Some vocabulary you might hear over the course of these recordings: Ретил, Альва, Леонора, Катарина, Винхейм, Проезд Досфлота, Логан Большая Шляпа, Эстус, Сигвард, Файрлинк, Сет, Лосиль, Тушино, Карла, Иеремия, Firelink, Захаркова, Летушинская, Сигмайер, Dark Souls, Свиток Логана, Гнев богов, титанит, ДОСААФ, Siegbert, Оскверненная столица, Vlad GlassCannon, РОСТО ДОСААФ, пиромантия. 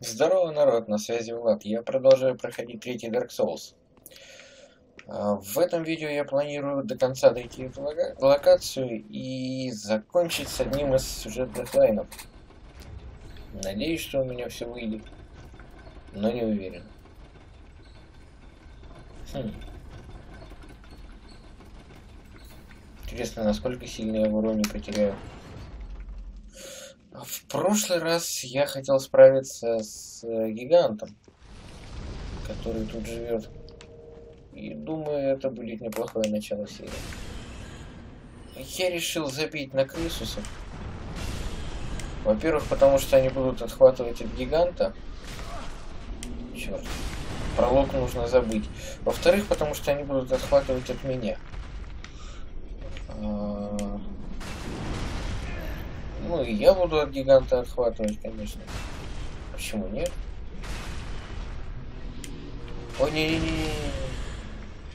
Здорово, народ, на связи Влад. Я продолжаю проходить третий Dark Souls. В этом видео я планирую до конца дойти в локацию и закончить с одним из сюжетных лайнов. Надеюсь, что у меня все выйдет, но не уверен. Интересно, насколько сильно я в уроне потеряю. В прошлый раз я хотел справиться с гигантом, который тут живет. И думаю, это будет неплохое начало серии. Я решил забить на крысусов. Во-первых, потому что они будут отхватывать от гиганта. Черт. Пролог нужно забыть. Во-вторых, потому что они будут отхватывать от меня. Ну и я буду от гиганта отхватывать, конечно. Почему нет? О, не-не-не.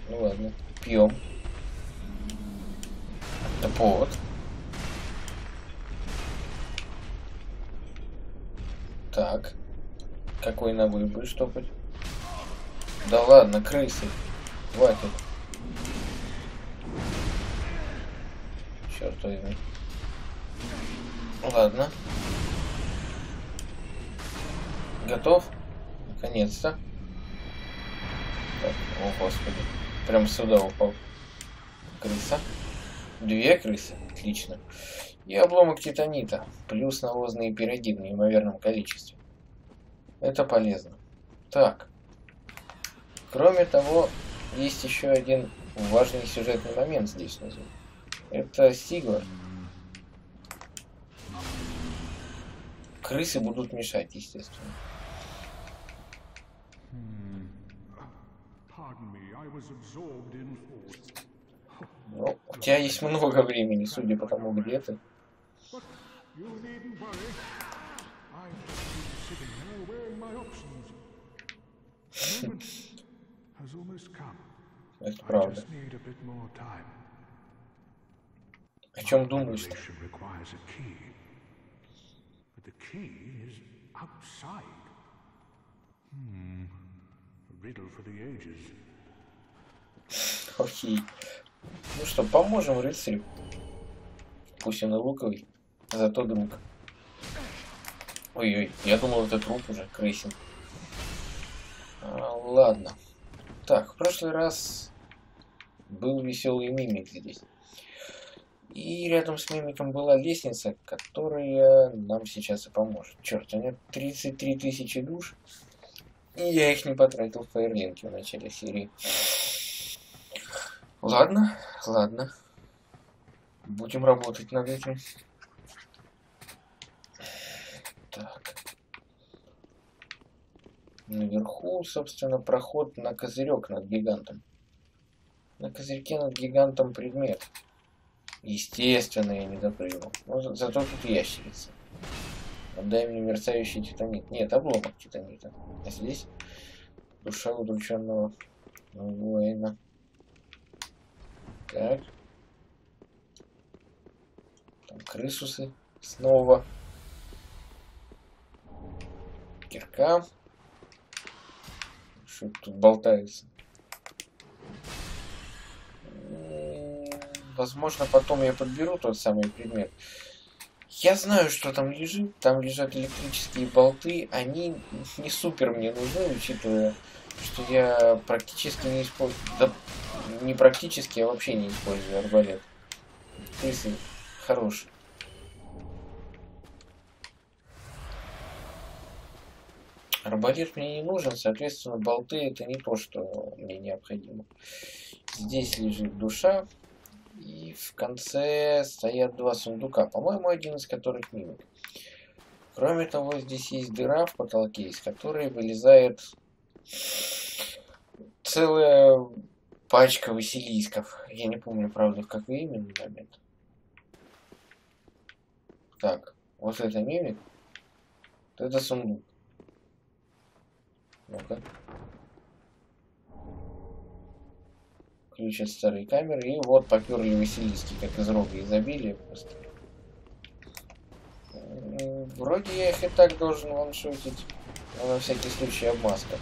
Ну ладно, пьем. Да повод. Так. Какой набой будешь штопать? Да ладно, крысы. Хватит. Черт возьми. Ладно. Готов? Наконец-то. О, господи. Прям сюда упал. Крыса. Две крысы. Отлично. И обломок титанита. Плюс навозные пироги в неимоверном количестве. Это полезно. Так. Кроме того, есть еще один важный сюжетный момент здесь внизу. Это Сигвард. Крысы будут мешать, естественно. Ну, у тебя есть много времени, судя по тому, где ты. Это правда. О чем думаешь-то? The key is outside. Riddle for the ages. Окей. Ну что, поможем рыцарю. Пусть он и луковый, зато друг. Ой-ой, я думал, этот труп уже крысин. Ладно. Так, в прошлый раз был веселый мимик здесь. И рядом с мимиком была лестница, которая нам сейчас и поможет. Черт, у меня 33 тысячи душ, и я их не потратил в Файрлинке в начале серии. Ладно, ладно. Будем работать над этим. Так. Наверху, собственно, проход на козырек над гигантом. На козырьке над гигантом предмет. Естественно, я не допрыгнул. Но зато тут ящерица. Отдай мне мерцающий титанит. Нет, обломок титанита. А здесь душа удрученного воина. Так. Там крысусы. Снова. Кирка. Что тут болтается? Возможно, потом я подберу тот самый предмет. Я знаю, что там лежит. Там лежат электрические болты. Они не супер мне нужны, учитывая, что я практически не использую... Да, не практически, а вообще не использую арбалет. Крысы хорошие. Арбалет мне не нужен, соответственно, болты это не то, что мне необходимо. Здесь лежит душа. И в конце стоят два сундука, по-моему, один из которых мимик. Кроме того, здесь есть дыра в потолке, из которой вылезает целая пачка василисков. Я не помню, правда, в какой именно момент. Так, вот это мимик, вот это сундук. Ну-ка. Ключ от старой камеры, и вот поперли василиски, как из рога изобилия просто. Вроде я их и так должен ваншотить. На всякий случай обмазка.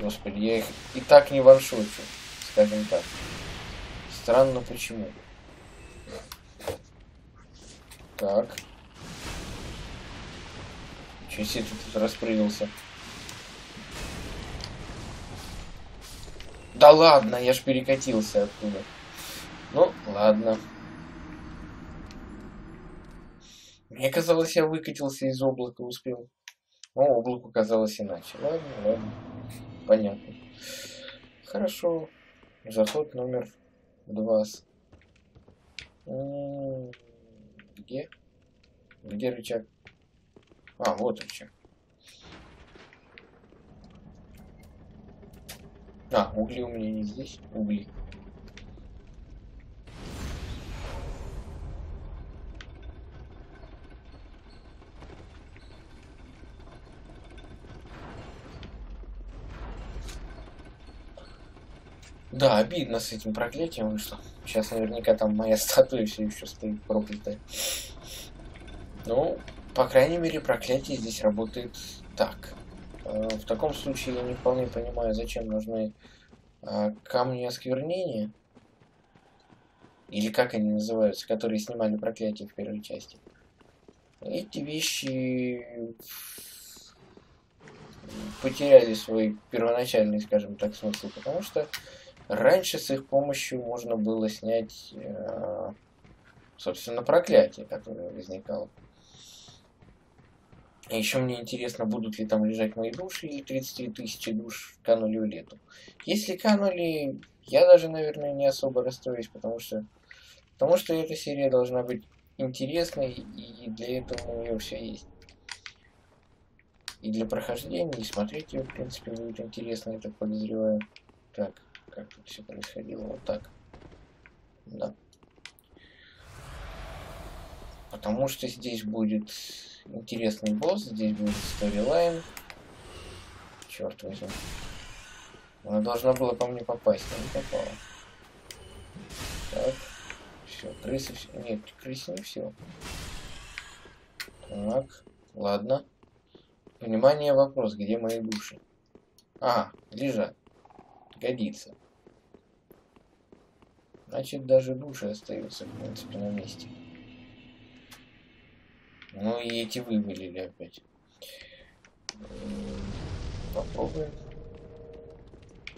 Господи, я их и так не ваншучу, скажем так. Странно почему. Так. Чуть себе тут распрыгнулся. Да ладно, я ж перекатился оттуда. Ну, ладно. Мне казалось, я выкатился из облака, успел. Но облаку казалось иначе. Ладно, ладно. Понятно. Хорошо. Заход номер 2. Где? Где рычаг? А, вот рычаг. А, угли у меня не здесь. Угли. Да, обидно с этим проклятием, что сейчас наверняка там моя статуя все еще стоит проклятая. Ну, по крайней мере, проклятие здесь работает так. В таком случае я не вполне понимаю, зачем нужны камни осквернения. Или как они называются, которые снимали проклятие в первой части. Эти вещи потеряли свой первоначальный, скажем так, смысл, потому что раньше с их помощью можно было снять, собственно, проклятие, которое возникало. И еще мне интересно, будут ли там лежать мои души, или 33 тысячи душ канули в лету. Если канули, я даже, наверное, не особо расстроюсь, потому что эта серия должна быть интересной, и для этого у нее все есть. И для прохождения, и смотреть ее, в принципе, будет интересно, я так подозреваю. Так. Как тут все происходило, вот так. Да. Потому что здесь будет интересный босс, здесь будет сторилайн. Черт возьми. Она должна была по мне попасть, но не попала. Так. Все, крысы все. Нет, крысы не все. Так, ладно. Внимание, вопрос, где мои души? А, лежат. Годится. Значит, даже души остаются, в принципе, на месте. Ну и эти вывалили опять. Попробуем.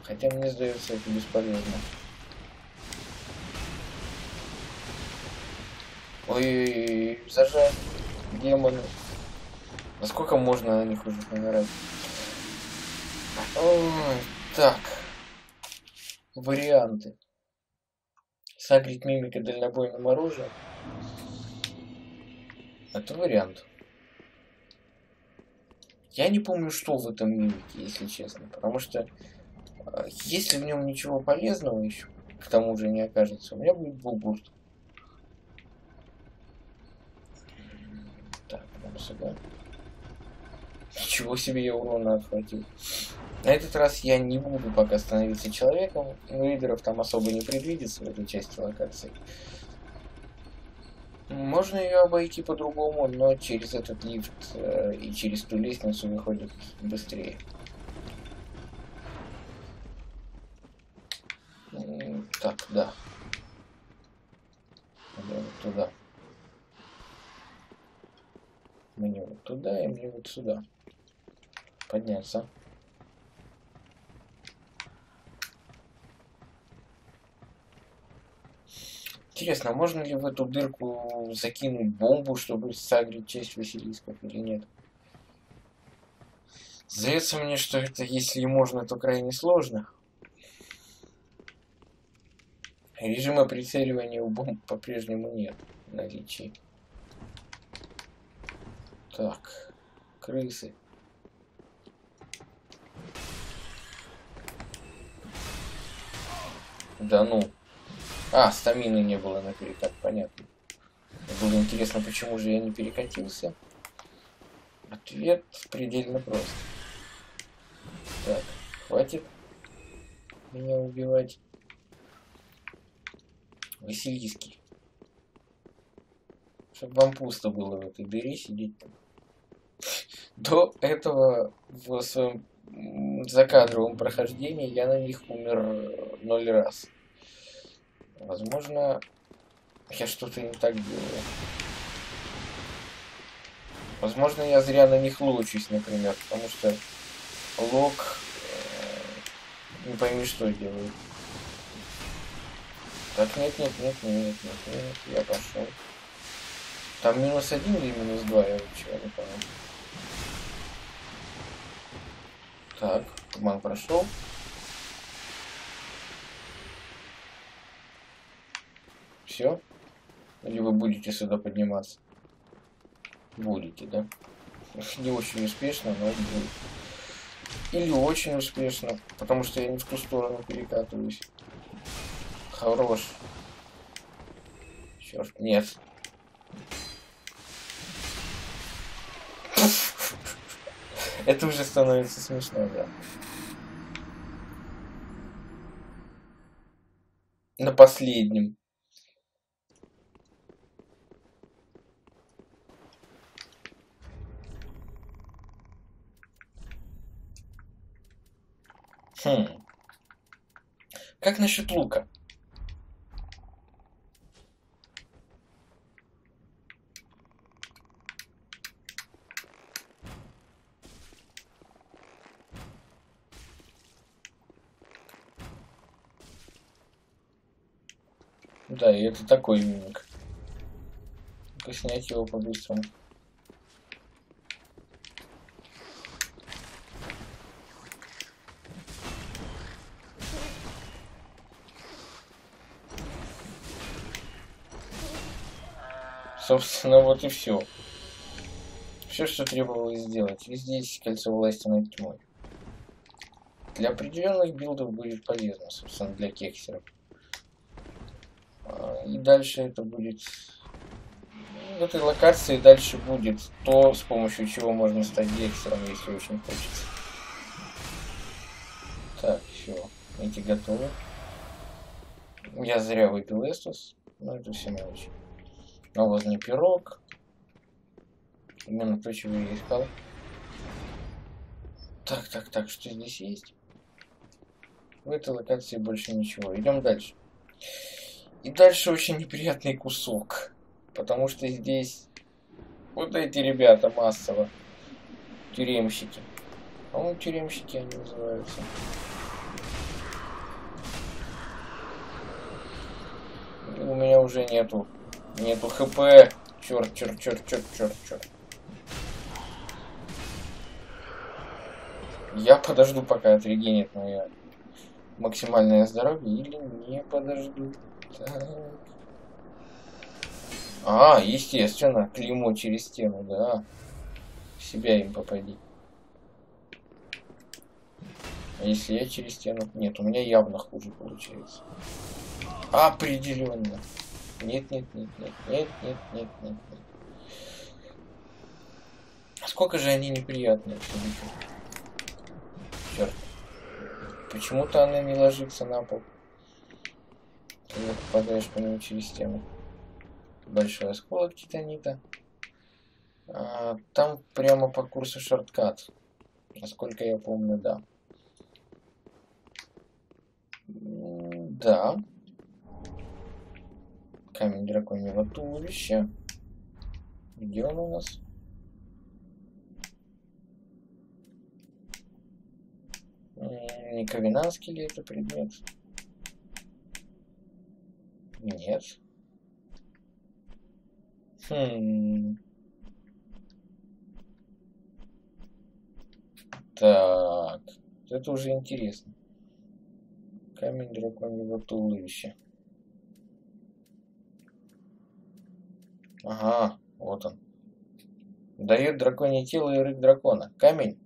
Хотя мне сдается это бесполезно. Ой, зажать демоны. Насколько можно на них уже помирать? Ой, так. Варианты. Сагрить мимика дальнобойным оружием. Это вариант. Я не помню, что в этом мимике, если честно. Потому что если в нем ничего полезного еще, к тому же не окажется, у меня будет булбурт. Так, нам сюда. Ничего себе я урона отхватил. На этот раз я не буду пока становиться человеком. Инвейдеров там особо не предвидится в этой части локации. Можно ее обойти по-другому, но через этот лифт и через ту лестницу выходит быстрее. Так, да. Мне вот туда. Мне вот туда и мне вот сюда. Подняться. Интересно, можно ли в эту дырку закинуть бомбу, чтобы сагрить часть Василисков или нет? Здаётся мне, что это, если можно, то крайне сложно. Режима прицеливания у бомб по-прежнему нет в наличии. Так, крысы. Да ну. А, стамины не было на перекат, понятно. Было интересно, почему же я не перекатился. Ответ предельно прост. Так, хватит меня убивать. Василиски. Чтобы вам пусто было в этой дыре сидеть там. До этого в своем закадровом прохождении я на них умер 0 раз. Возможно, я что-то не так делаю. Возможно, я зря на них лучусь, например, потому что лог не пойми, что делает. Так, нет, я пошел. Там -1 или -2, я ничего не понял. Так, туман прошел. Все? Или вы будете сюда подниматься? Будете, да? Не очень успешно, но будет. Или очень успешно, потому что я не в ту сторону перекатываюсь. Хорош. Черт, нет. Это уже становится смешно, да. На последнем. Хм. Как насчет лука? Да, и это такой миник. Только снять его по-быстрому. Собственно, вот и все. Все, что требовалось сделать. И здесь кольцо власти над тьмой. Для определенных билдов будет полезно, собственно, для кексеров. И дальше это будет... В этой локации дальше будет то, с помощью чего можно стать кексером, если очень хочется. Так, все. Эти готовы. Я зря выпил эстус, но это все мелочи. Навозный пирог. Именно то, чего я искал. Так, что здесь есть? В этой локации больше ничего. Идем дальше. И дальше очень неприятный кусок. Потому что здесь вот эти ребята массово. Тюремщики. По-моему, тюремщики они называются. И у меня уже нету. Нету ХП. Черт. Я подожду, пока отрегенит мое максимальное здоровье. Или не подожду. Так. А, естественно, клеймо через стену, да. В себя им попади. А если я через стену? Нет, у меня явно хуже получается. Определенно. Нет. Сколько же они неприятные. Черт. Почему-то она не ложится на пол. Ты не попадаешь по нему через тему. Большой осколок титанита. А, там прямо по курсу шорткат. Насколько я помню, да. Да. Камень драконьего туловища. Где он у нас? Не ковенанский ли это предмет? Нет. Так. Это уже интересно. Камень драконьего туловища. Ага, вот он. Дает драконье тело и рык дракона. Камень,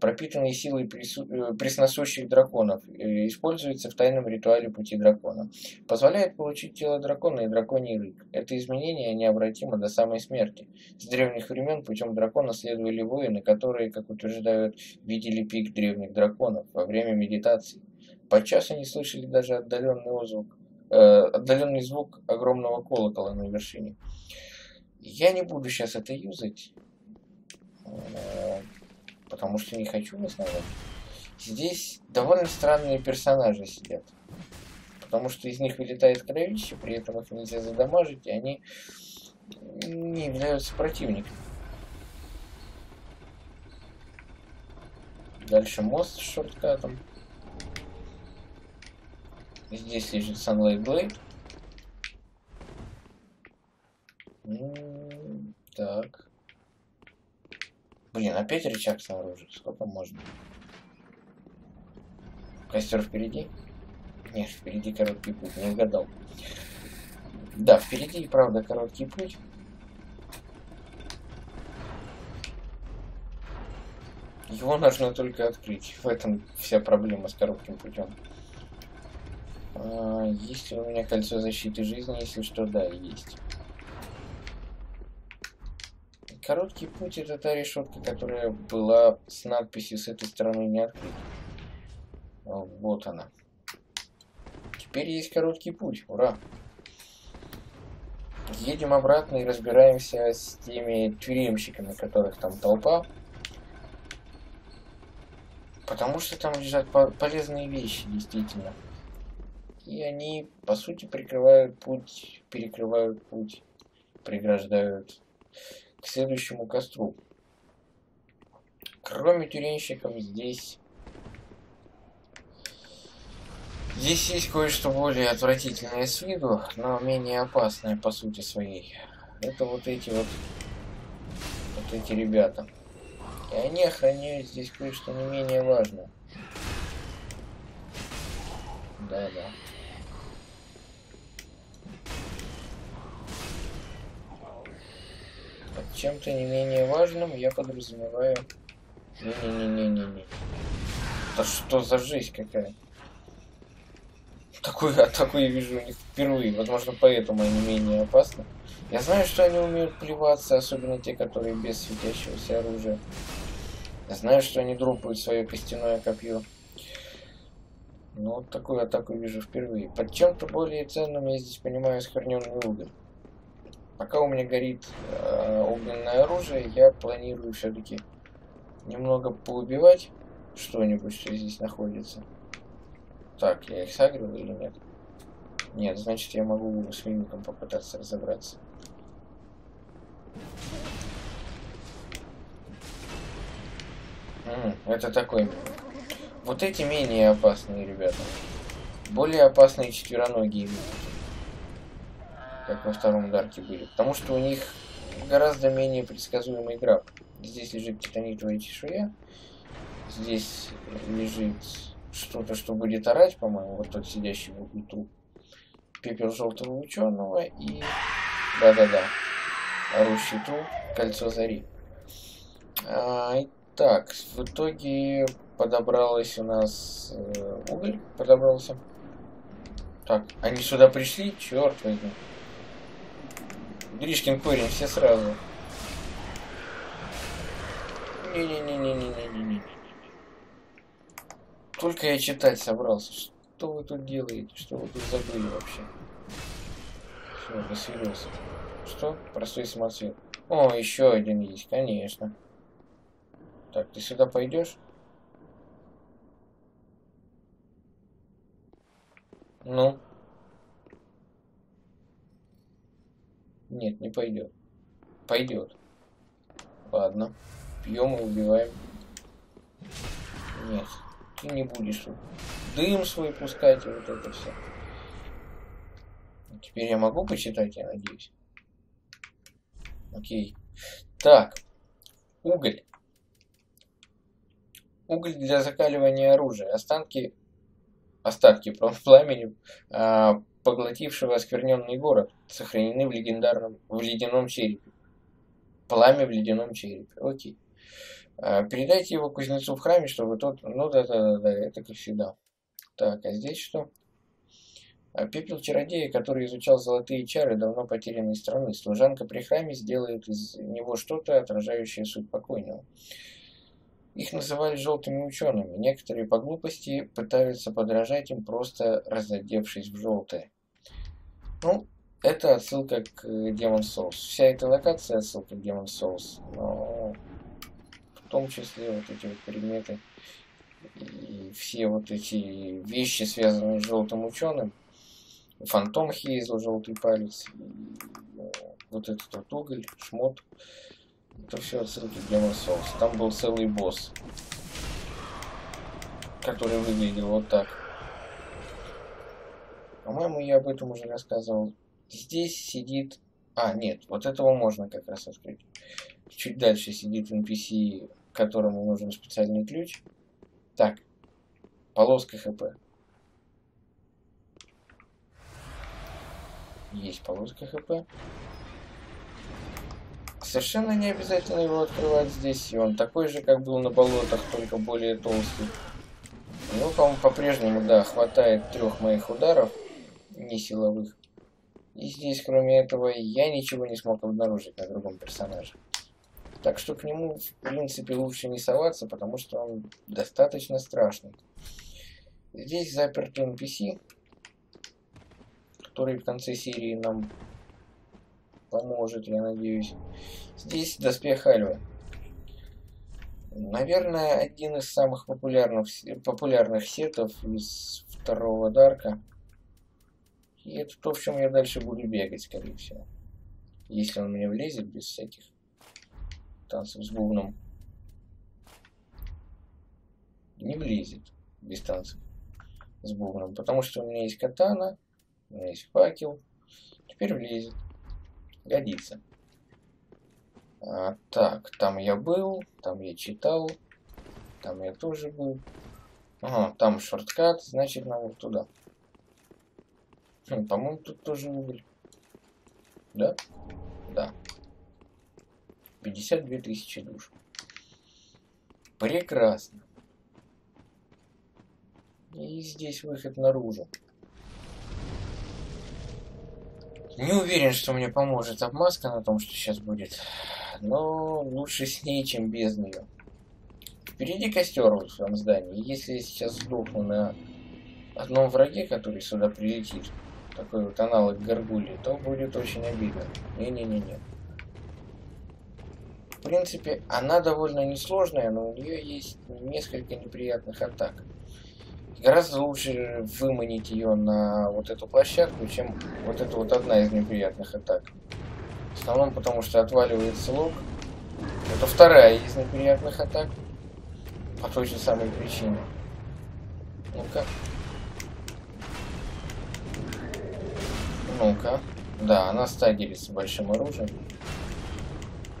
пропитанный силой пресносущих драконов, используется в тайном ритуале пути дракона. Позволяет получить тело дракона и драконий рык. Это изменение необратимо до самой смерти. С древних времен путем дракона следовали воины, которые, как утверждают, видели пик древних драконов во время медитации. Подчас они слышали даже отдаленный звук огромного колокола на вершине. Я не буду сейчас это юзать. Потому что не хочу в основном. Здесь довольно странные персонажи сидят. Потому что из них вылетает кровище, при этом их нельзя задамажить, и они не являются противниками. Дальше мост с шорткатом. Здесь лежит Sunlight Blade. Так. Блин, опять рычаг снаружи. Сколько можно? Костер впереди? Нет, впереди короткий путь. Не угадал. Да, впереди и правда короткий путь. Его нужно только открыть. В этом вся проблема с коротким путем. Есть ли у меня кольцо защиты жизни? Если что, да, есть. Короткий путь — это та решетка, которая была с надписью с этой стороны не открыта. Вот она. Теперь есть короткий путь. Ура! Едем обратно и разбираемся с теми тюремщиками, которых там толпа. Потому что там лежат полезные вещи, действительно. И они, по сути, прикрывают путь, перекрывают путь, преграждают к следующему костру. Кроме тюремщиков здесь... Здесь есть кое-что более отвратительное с виду, но менее опасное по сути своей. Это вот эти ребята. И они охраняют здесь кое-что не менее важное. Да-да. Под чем-то не менее важным я подразумеваю... Не-не-не-не-не-не. Да что за жизнь какая? Такую я вижу у них впервые. Возможно, поэтому они менее опасны. Я знаю, что они умеют плеваться, особенно те, которые без светящегося оружия. Я знаю, что они дропают свое костяное копье. Но вот такую атаку вижу впервые. Под чем-то более ценным я здесь понимаю схороненный уголь. Пока у меня горит огненное оружие, я планирую все-таки немного поубивать что-нибудь, что здесь находится. Так, я их сагрил или нет? Нет, значит, я могу с мимиком попытаться разобраться. Это такой... Вот эти менее опасные ребята. Более опасные четвероногие мимики. Как во втором дарке были. Потому что у них гораздо менее предсказуемый граб. Здесь лежит титанитовая чешуя. Здесь лежит... что-то, что будет орать, по-моему, вот тот сидящий в углу труп. Пепел желтого ученого и... Да-да-да. Орущий труп. Кольцо зари. Итак, в итоге подобралось у нас... уголь подобрался. Так, они сюда пришли? Черт возьми. Гришкин корень, все сразу. Не-не-не-не-не-не-не-не. Только я читать собрался. Что вы тут делаете? Что вы тут забыли вообще? Все, досверился. Что? Простой самоцвет. О, еще один есть, конечно. Так, ты сюда пойдешь? Ну? Нет, не пойдет. Пойдет. Ладно. Пьем и убиваем. Нет. Ты не будешь дым свой пускать и вот это все. Теперь я могу почитать, я надеюсь. Окей. Так. Уголь. Уголь для закаливания оружия. Остатки пламени, поглотившего оскверненный город, сохранены в ледяном черепе. Пламя в ледяном черепе. Окей. Передайте его кузнецу в храме, чтобы тот... Ну да-да-да, это как всегда. Так, а здесь что? Пепел чародея, который изучал золотые чары давно потерянной страны. Служанка при храме сделает из него что-то, отражающее суть покойного. Их называли желтыми учеными. Некоторые по глупости пытаются подражать им, просто разодевшись в желтое. Ну, это отсылка к Demon's Souls. Вся эта локация отсылка к Demon's Souls. Но... том числе вот эти вот предметы и все вот эти вещи, связанные с желтым ученым, фантом Хейзла, желтый палец, вот этот вот уголь, шмот, это все отсылки к Demon's Souls. Там был целый босс, который выглядел вот так. По-моему, я об этом уже рассказывал. Здесь сидит... А, нет, вот этого можно как раз открыть. Чуть дальше сидит NPC, которому нужен специальный ключ. Так, полоска ХП. Есть полоска ХП. Совершенно не обязательно его открывать здесь. И он такой же, как был на болотах, только более толстый. Ну, по-моему, по-прежнему, да, хватает трех моих ударов, не силовых. И здесь, кроме этого, я ничего не смог обнаружить на другом персонаже. Так что к нему, в принципе, лучше не соваться, потому что он достаточно страшный. Здесь заперт NPC, который в конце серии нам поможет, я надеюсь. Здесь доспех Альвы. Наверное, один из самых популярных сетов из второго Дарка. И это то, в чем я дальше буду бегать, скорее всего. Если он мне влезет без всяких танцев с бубном. Не влезет без танцев с бубном. Потому что у меня есть катана, у меня есть факел. Теперь влезет. Годится. А, так, там я был, там я читал, там я тоже был. Ага, там шорткат, значит нам вот туда. По-моему, тут тоже уголь. Да? Да. 52 тысячи душ. Прекрасно. И здесь выход наружу. Не уверен, что мне поможет обмазка на том, что сейчас будет. Но лучше с ней, чем без нее. Впереди костер вот в этом здании. Если я сейчас сдохну на одном враге, который сюда прилетит, такой вот аналог горгульи, то будет очень обидно. Не-не-не-не. В принципе, она довольно несложная, но у нее есть несколько неприятных атак. Гораздо лучше выманить ее на вот эту площадку, чем вот эта вот одна из неприятных атак. В основном потому, что отваливается лук. Это вторая из неприятных атак. По той же самой причине. Ну-ка. Ну-ка. Да, она стагерится большим оружием.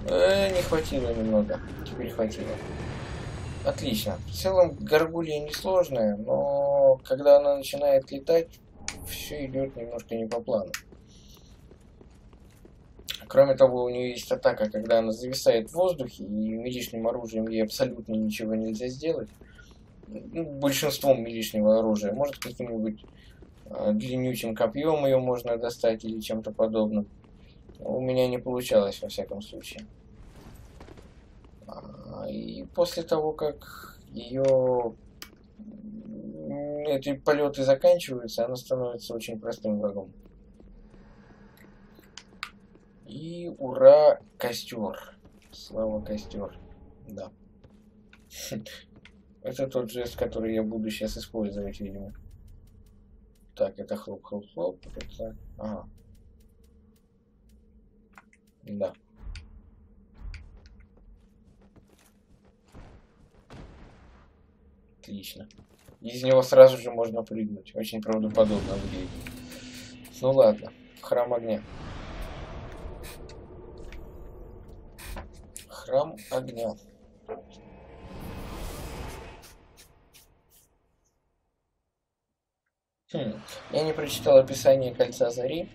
Не хватило немного. Теперь хватило. Отлично. В целом горгулья несложная, но когда она начинает летать, все идет немножко не по плану. Кроме того, у нее есть атака, когда она зависает в воздухе, и милишным оружием ей абсолютно ничего нельзя сделать. Ну, большинством милишнего оружия. Может, каким-нибудь длиннючим копьем ее можно достать или чем-то подобным. У меня не получалось, во всяком случае. И после того, как ее эти полеты заканчиваются, она становится очень простым врагом. И ура, костер. Слава, костер. Да. Это тот жест, который я буду сейчас использовать, видимо. Так, это хлоп-хлоп-хлоп. Это... Ага. Да. Отлично. Из него сразу же можно прыгнуть. Очень правдоподобно выглядит. Ну ладно. В храм огня. Храм огня. Я не прочитал описание кольца зари.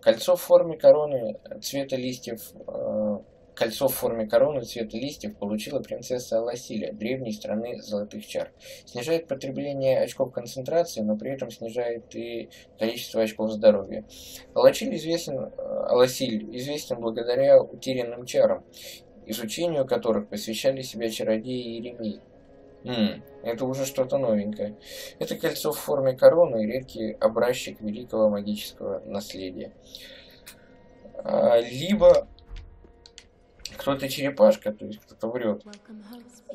Кольцо в форме короны цвета листьев, кольцо в форме короны цвета листьев получила принцесса Аласиля, древней страны золотых чар. Снижает потребление очков концентрации, но при этом снижает и количество очков здоровья. Аласиль известен благодаря утерянным чарам, изучению которых посвящали себя чародеи Иеремии. Это уже что-то новенькое. Это кольцо в форме короны и редкий образчик великого магического наследия. Либо кто-то черепашка, то есть кто-то врет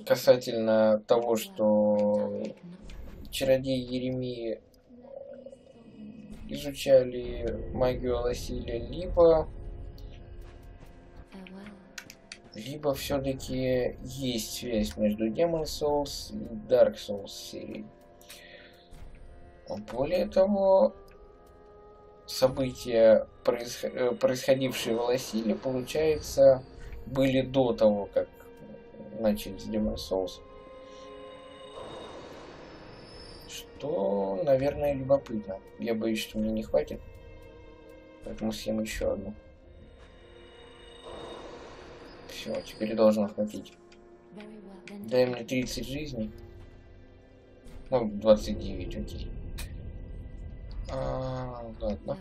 касательно того, что чародеи Иеремии изучали магию Аласиля, либо все-таки есть связь между Demon's Souls и Dark Souls серией. Более того, события, происходившие в Лосиле, получается, были до того, как начали с Demon's Souls. Что, наверное, любопытно. Я боюсь, что мне не хватит. Поэтому съем еще одну. Все, теперь должно хватить. Дай мне 30 жизней. Ну, 29, окей. Ладно.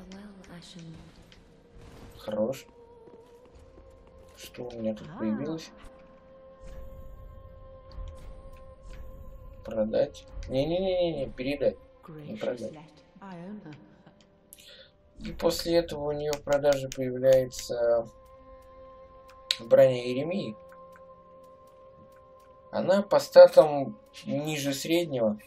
Хорош. Что у меня тут появилось? Продать. Не-не-не-не, передать. Не продать. И после этого у нее в продаже появляется броня Иеремии. Она по статам ниже среднего,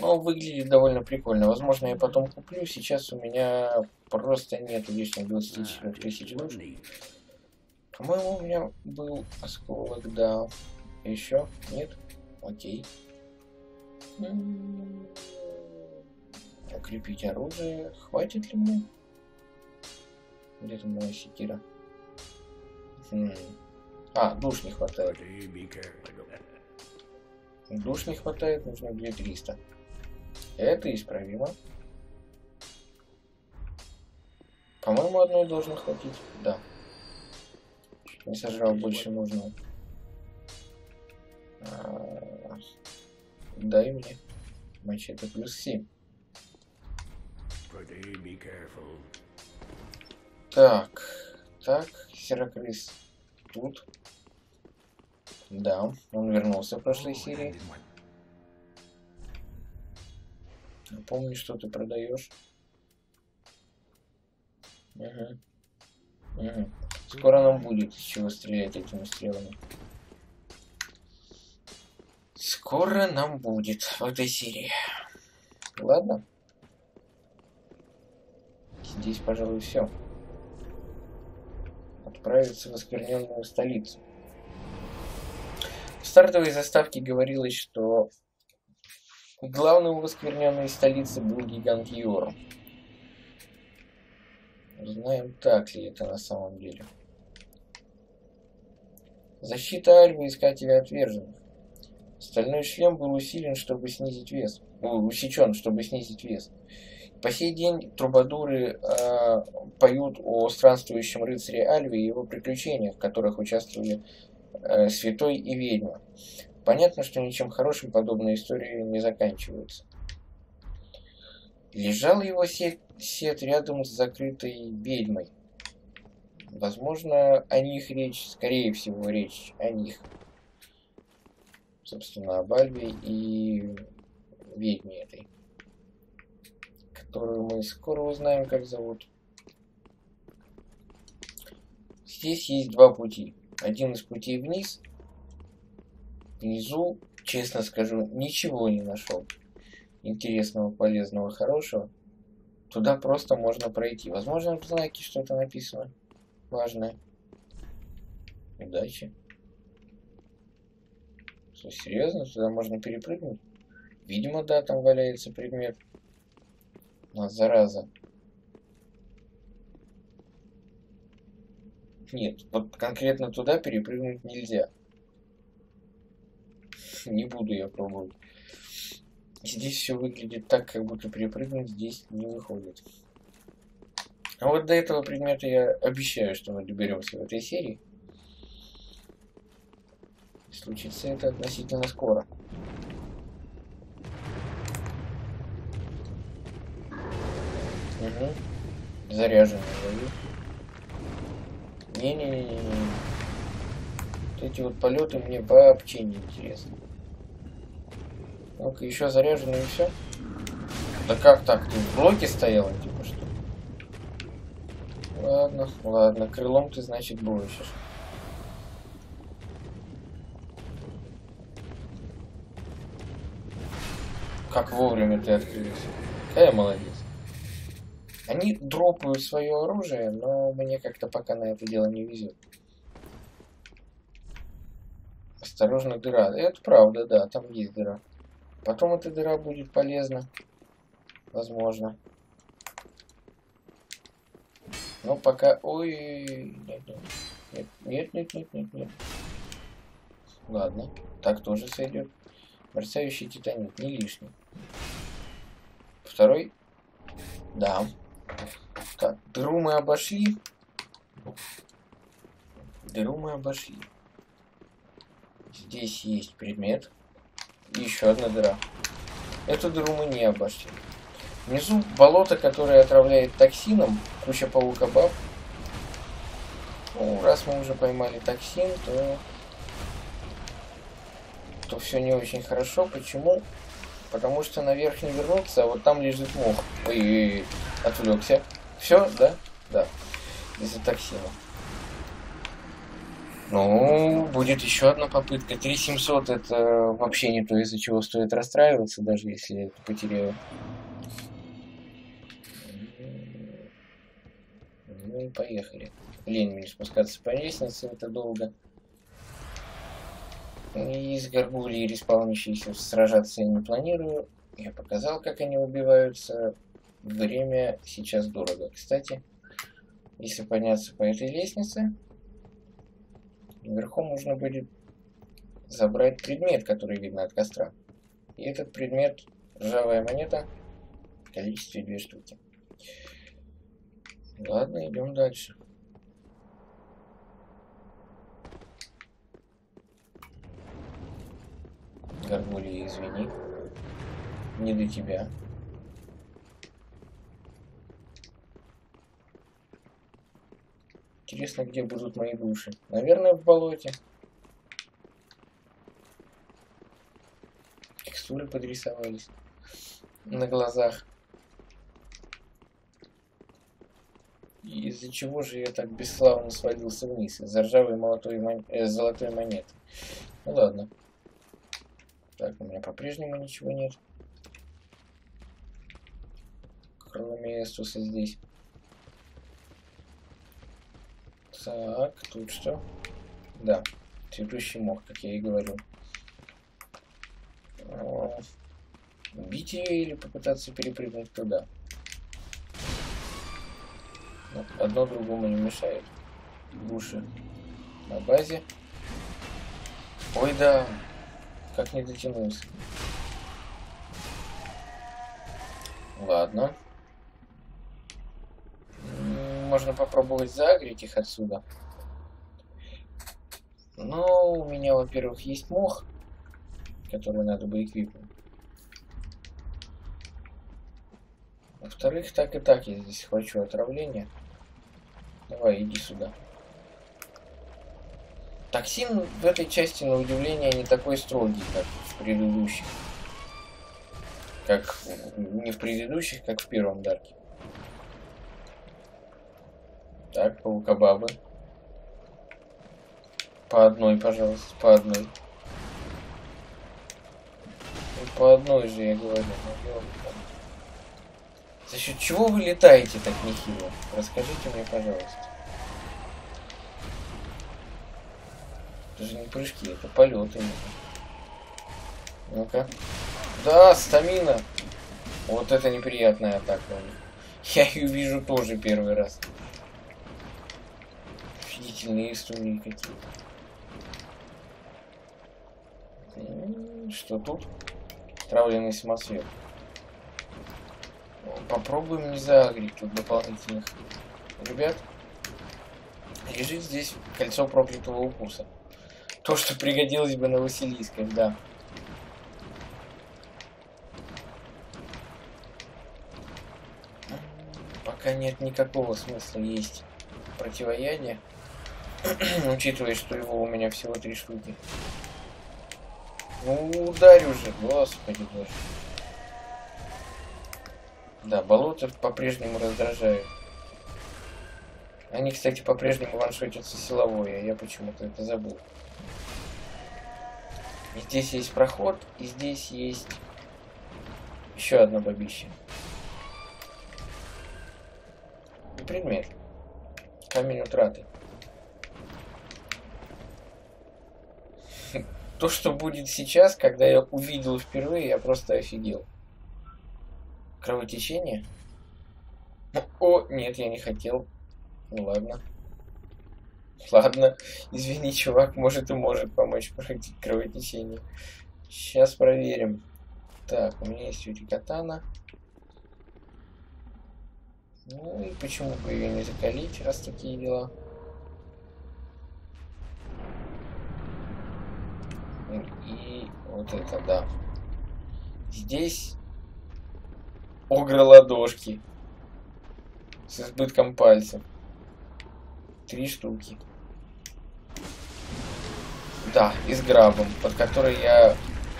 но выглядит довольно прикольно. Возможно, я потом куплю. Сейчас у меня просто нет лишних 24 тысяч нужд. По-моему, у меня был осколок, да. Еще? Нет? Окей. Укрепить оружие. Хватит ли мне? Где-то моя секира. Душ не хватает. Душ не хватает, нужно 2300. Это исправимо. По-моему, одной должно хватить. Да. Не сожрал больше нужного. Дай мне мачете плюс 7. Так, серокрыс тут. Да, он вернулся в прошлой серии. Напомни, что ты продаешь. Угу. Скоро нам будет из чего стрелять этими стрелами. Скоро нам будет в этой серии. Ладно. Здесь, пожалуй, все. Отправиться в оскверненную столицу. В стартовой заставке говорилось, что главным в оскверненной столице был гигант Йорм. Знаем, так ли это на самом деле. Защита Альвы, искателя отверженных. Стальной шлем был усилен, чтобы снизить вес. Усечен, чтобы снизить вес. По сей день трубадуры поют о странствующем рыцаре Альве и его приключениях, в которых участвовали святой и ведьма. Понятно, что ничем хорошим подобные истории не заканчиваются. Лежал его сет рядом с закрытой ведьмой. Возможно, о них речь, скорее всего, речь о них. Собственно, об Альве и ведьме этой, которую мы скоро узнаем, как зовут. Здесь есть два пути. Один из путей вниз. Внизу, честно скажу, ничего не нашел интересного, полезного, хорошего. Туда просто можно пройти. Возможно, в знаке что-то написано важное. Удачи. Что, серьезно? Туда можно перепрыгнуть? Видимо, да, там валяется предмет. А, зараза. Нет, вот конкретно туда перепрыгнуть нельзя. Не буду я пробовать. Здесь все выглядит так, как будто перепрыгнуть здесь не выходит. А вот до этого предмета я обещаю, что мы доберемся в этой серии. Случится это относительно скоро. Угу. Заряженный. Не-не-не-не. эти вот полеты мне вообще не интересны. Ну-ка, еще заряжено и все. Да как так? Ты в блоке стояла, типа что? Ладно, ладно, крылом ты, значит, бросишь. Как вовремя ты открылся. Какая молодец. Они дропают свое оружие, но мне как-то пока на это дело не везет. Осторожно, дыра. Это правда, да, там есть дыра. Потом эта дыра будет полезна. Возможно. Но пока... Ой, нет. Ладно, так тоже сойдет. Мерцающий титанит, не лишний. Второй? Да. Так, дыру мы обошли. Дыру мы обошли. Здесь есть предмет. И еще одна дыра. Эту дыру мы не обошли. Внизу болото, которое отравляет токсином. Куча паукобаб. Ну, раз мы уже поймали токсин, то все не очень хорошо. Почему? Потому что наверх не вернуться, а вот там лежит мох. Ой-ой-ой, отвлекся. Все, да? Да. Из-за токсина. Ну, будет еще одна попытка. 3700 это вообще не то, из-за чего стоит расстраиваться, даже если я это потеряю. Ну и поехали. Лень мне спускаться по лестнице, это долго. И с горгульей, респаунящейся, сражаться я не планирую. Я показал, как они убиваются. Время сейчас дорого. Кстати, если подняться по этой лестнице, наверху можно будет забрать предмет, который видно от костра. И этот предмет — ржавая монета в количестве 2 штуки. Ладно, идем дальше. Горгулья, извини. Не до тебя. Интересно, где будут мои души. Наверное, в болоте. Текстуры подрисовались на глазах. Из-за чего же я так бесславно свалился вниз? Из-за ржавой золотой монеты. Ну ладно. Так, у меня по-прежнему ничего нет. Кроме эстуса здесь. Так, тут что? Да, цветущий мох, как я и говорил. Убить ее или попытаться перепрыгнуть туда? Одно другому не мешает. Души на базе. Ой, да. Как не дотянулся. Ладно. Можно попробовать загреть их отсюда. Но у меня, во-первых, есть мох, который надо бы эквипнуть. Во-вторых, так и так я здесь хвачу отравление. Давай, иди сюда. Токсин в этой части, на удивление, не такой строгий, как в предыдущих. Как не в предыдущих, как в первом дарке. Так, паукобабы. По одной, пожалуйста, по одной. И по одной же я говорю. За счет чего вы летаете так нехило? Расскажите мне, пожалуйста. Это же не прыжки, это полеты. Ну-ка. Да, стамина. Вот это неприятная атака. Я ее вижу тоже первый раз. Офигительные истории какие-то. Что тут? Травленный самосвет. Попробуем не загреть тут дополнительных. Ребят, лежит здесь кольцо проклятого укуса. То, что пригодилось бы на Василийской, да. Пока нет никакого смысла есть противоядие. Учитывая, что его у меня всего 3 штуки. Ну, ударь уже, господи боже. Да, болото по-прежнему раздражает. Они, кстати, по-прежнему ваншотятся силовой, а я почему-то это забыл. И здесь есть проход, и здесь есть еще одно бабище. И предмет. Камень утраты. То, что будет сейчас, когда я увидел впервые, я просто офигел. Кровотечение? О, нет, я не хотел. Ну ладно. Ладно. Извини, чувак, может и может помочь проходить кровотечение. Сейчас проверим. Так, у меня есть Юрикатана. Ну и почему бы ее не закалить, раз такие дела. И вот это, да. Здесь огры ладошки. С избытком пальцев. 3 штуки. Да, и с грабом, под который я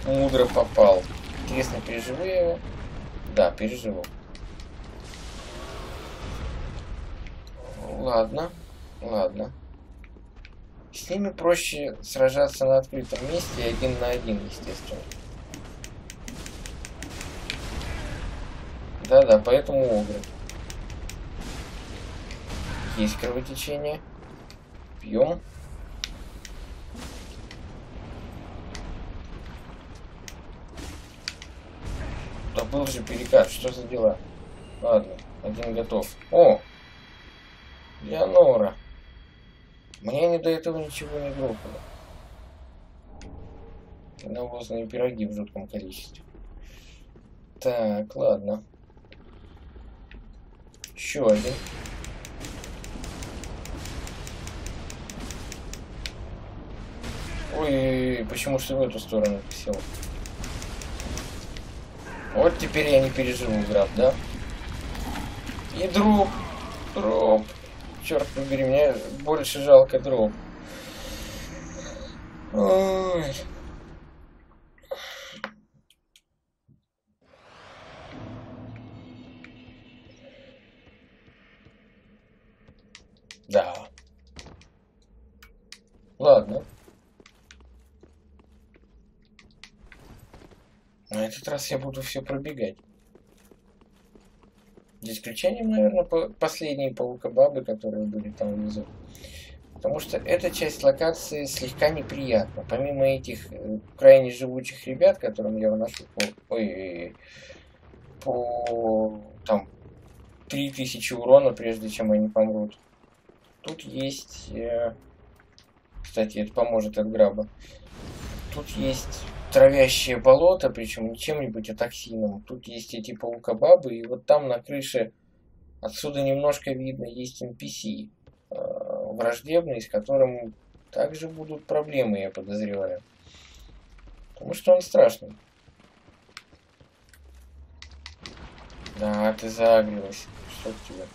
мудро попал. Интересно, переживу я его? Да, переживу. Ладно, ладно. С ними проще сражаться на открытом месте, 1 на 1, естественно. Да-да, поэтому огры. Есть кровотечение. Пьем. Да был же перекат, что за дела? Ладно, 1 готов. О! Леонора. Мне не до этого ничего не грохнуло. Навозные пироги в жутком количестве. Так, ладно. Еще один. Ой, почему же в эту сторону сел? Вот теперь я не переживу граб, да? И дроп. Дроп. Черт побери, мне больше жалко дроп. Ой. Да. Ладно. На этот раз я буду все пробегать. За исключением, наверное, последние паукобабы, которые были там внизу. Потому что эта часть локации слегка неприятна. Помимо этих крайне живучих ребят, которым я вношу по там 3000 урона, прежде чем они помрут. Тут есть... Кстати, это поможет от граба. Тут есть травящее болото, причем не чем-нибудь, а токсином. Тут есть эти паукобабы, и вот там на крыше отсюда немножко видно, есть NPC враждебный, с которым также будут проблемы, я подозреваю. Потому что он страшный. Да, ты загрелась. Что к тебе?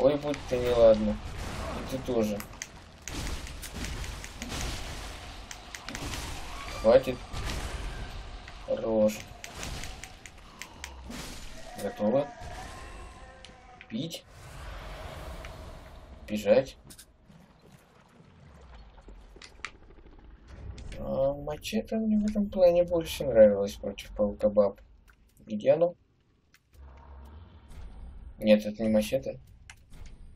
Ой, будь ты неладно. И ты тоже. Хватит. Хорош. Готово. Пить. Бежать. А мачете мне в этом плане больше нравилось против паукобаб. Где оно? Нет, это не мачете.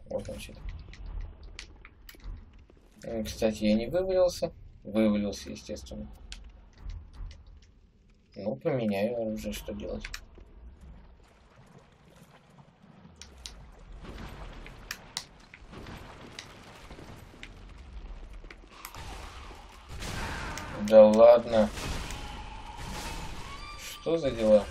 Вот мачете. Кстати, я не вывалился. Вывалился, естественно. Ну, поменяю оружие, что делать. Да ладно. Что за дела?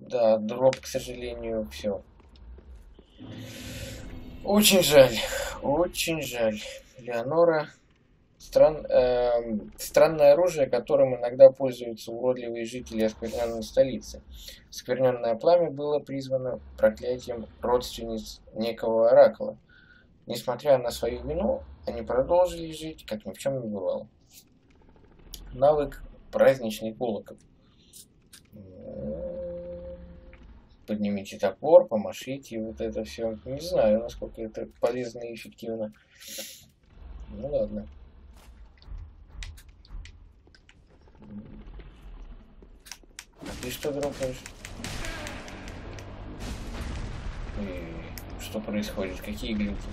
Да, дроп, к сожалению, все. Очень жаль. Леонора странное оружие, которым иногда пользуются уродливые жители оскверненной столицы. Оскверненное пламя было призвано проклятием родственниц некого оракула. Несмотря на свою вину, они продолжили жить, как ни в чем не бывало. Навык праздничный колокол. Поднимите топор, помашите, вот это все. Не знаю, насколько это полезно и эффективно. Ну ладно. Ты что дропаешь? И что происходит? Какие глюки?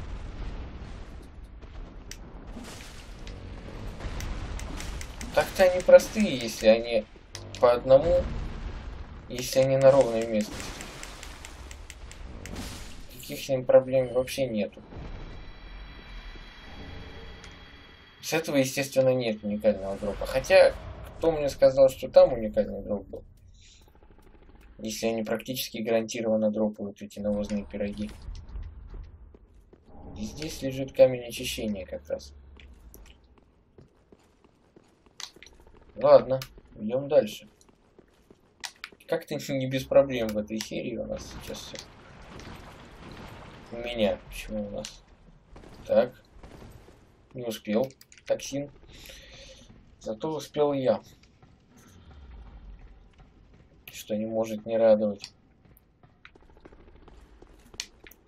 Так-то они простые, если они по одному, если они на ровной местности. Каких с ним проблем вообще нету. С этого, естественно, нет уникального дропа. Хотя, кто мне сказал, что там уникальный дроп был? Если они практически гарантированно дропают эти навозные пироги. И здесь лежит камень очищения как раз. Ладно, идем дальше. Как-то не без проблем в этой серии у нас сейчас все. У меня. Почему у нас? Так. Не успел. Токсин. Зато успел я. Что не может не радовать.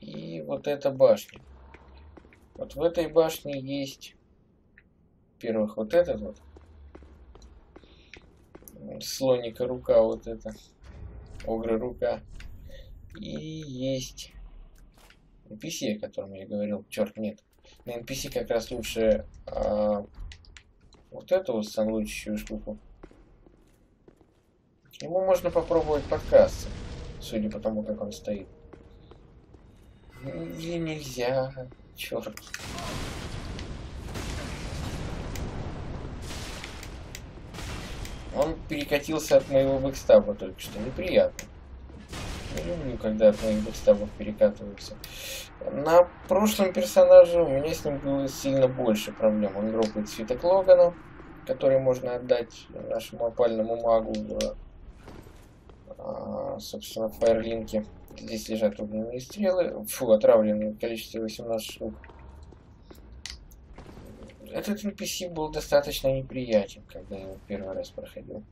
И вот эта башня. Вот в этой башне есть... Во-первых, вот этот вот. Слоника рука, вот это. Огра рука. И есть NPC, о котором я говорил. Черт, нет. На NPC как раз лучше вот эту вот санлучащую штуку. К нему можно попробовать подкрасться, судя по тому, как он стоит. Или нельзя. Черт. Он перекатился от моего бэкстаба только что. Неприятно. Не люблю, когда от моих бэкстабов перекатываются. На прошлом персонаже у меня с ним было сильно больше проблем. Он дропает свиток Логана, который можно отдать нашему опальному магу в, собственно, в Файрлинке. Здесь лежат огненные стрелы. Фу, отравленные в количестве 18 штук. Этот NPC был достаточно неприятен, когда я его первый раз проходил.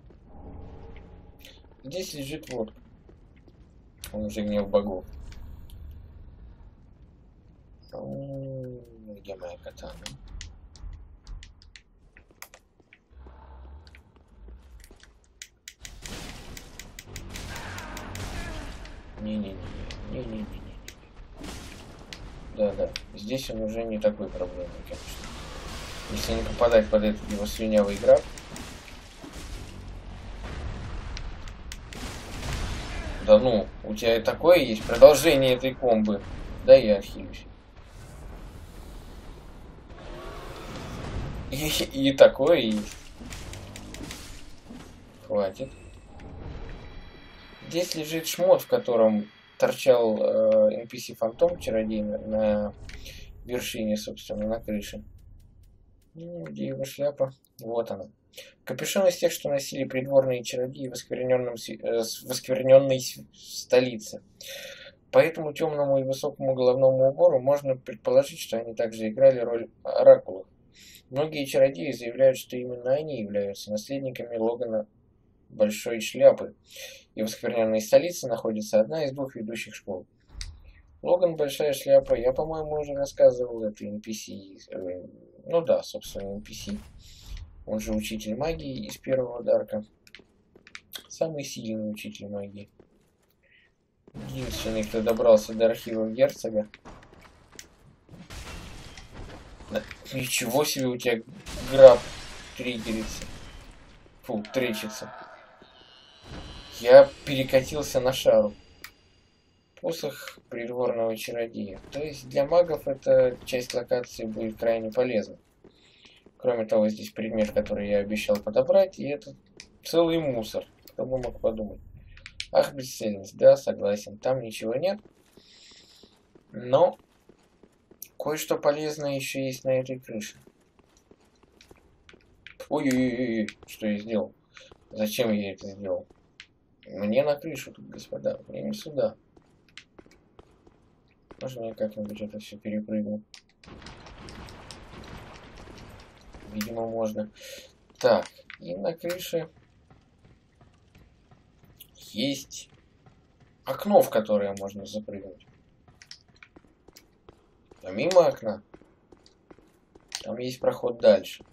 Здесь лежит вот. Он уже гнев богов. Где моя катана? Не-не-не. Да-да. Здесь он уже не такой проблемный, конечно. Если не попадать под этот его свинявый граб. Да ну, у тебя и такое есть продолжение этой комбы. Да я отхилюсь. И такое есть. Хватит. Здесь лежит шмот, в котором торчал NPC-фантом чародей на вершине, собственно, на крыше. Ну, где его шляпа? Вот она. Капюшон из тех, что носили придворные чародеи в оскверненной столице. По этому темному и высокому головному убору можно предположить, что они также играли роль оракулов. Многие чародеи заявляют, что именно они являются наследниками Логана Большой Шляпы, и в оскверненной столице находится одна из двух ведущих школ. Логан Большая Шляпа, я, по-моему, уже рассказывал, это NPC, ну да, собственно, NPC, он же учитель магии из первого Дарка, самый сильный учитель магии, единственный, кто добрался до архива герцога. Да, ничего себе, у тебя граб триггерится, фу, тречится. Я перекатился на шару. Посох придворного чародея. То есть для магов эта часть локации будет крайне полезна. Кроме того, здесь предмет, который я обещал подобрать, и это целый мусор. Кто бы мог подумать. Ах, бесцельность, да, согласен. Там ничего нет. Но кое-что полезное еще есть на этой крыше. Ой-ой-ой, что я сделал? Зачем я это сделал? Мне на крышу тут, господа. Мне не сюда. Можно я как-нибудь это все перепрыгну? Видимо, можно. Так, и на крыше есть окно, в которое можно запрыгнуть. А мимо окна там есть проход дальше.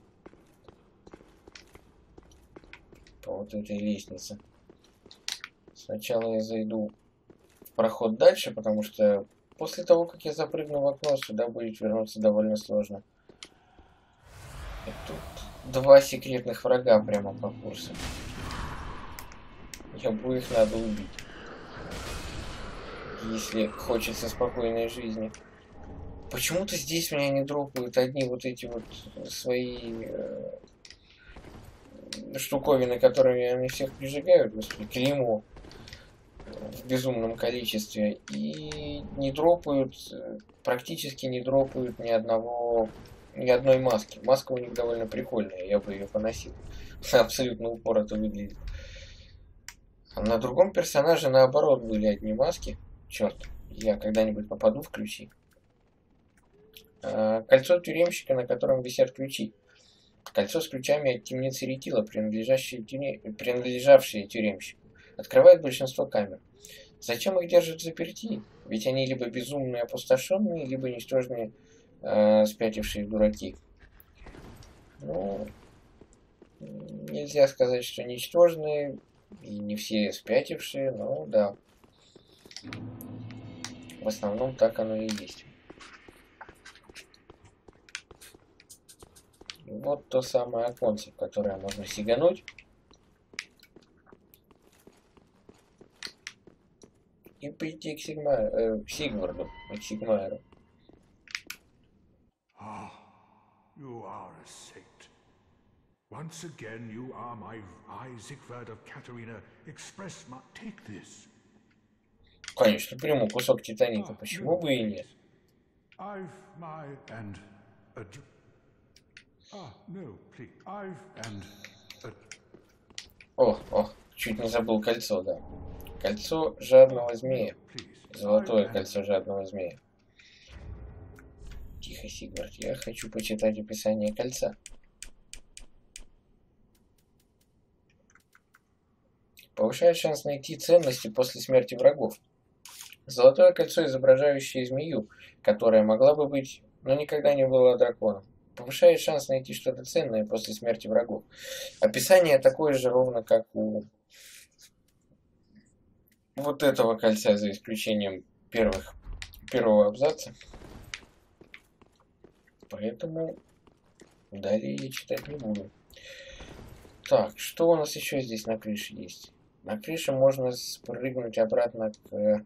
По вот этой лестнице. Сначала я зайду в проход дальше, потому что после того, как я запрыгну в окно, сюда будет вернуться довольно сложно. И тут два секретных врага прямо по курсу. И обоих надо убить. Если хочется спокойной жизни. Почему-то здесь меня не дропают одни вот эти вот свои штуковины, которыми они всех прижигают, господи, клеймо в безумном количестве. И не дропают, практически не дропают ни одной маски. Маска у них довольно прикольная, я бы ее поносил. Абсолютно упорото выглядит. А на другом персонаже наоборот были одни маски. Черт, я когда-нибудь попаду в ключи. Кольцо тюремщика, на котором висят ключи. Кольцо с ключами от темницы Ретила, принадлежавшие тюремщику. Открывает большинство камер. Зачем их держат заперти? Ведь они либо безумные опустошенные, либо ничтожные спятившие дураки. Ну, нельзя сказать, что ничтожные и не все спятившие, но да. В основном так оно и есть. Вот то самое оконце, в которое можно сигануть. И прийти к Сигварду, к Сигмайеру. Ah, you are a saint. Once again you are my Sigvard of Katarina. Express my... Take this. Конечно, приму кусок титанита. Почему бы и нет? Ох, чуть не забыл кольцо, да. Кольцо жадного змея. Золотое кольцо жадного змея. Тихо, Сигвард, я хочу почитать описание кольца. Повышает шанс найти ценности после смерти врагов. Золотое кольцо, изображающее змею, которая могла бы быть, но никогда не была драконом. Повышает шанс найти что-то ценное после смерти врагов. Описание такое же ровно, как у вот этого кольца, за исключением первого абзаца. Поэтому далее я читать не буду. Так, что у нас еще здесь на крыше есть? На крыше можно спрыгнуть обратно к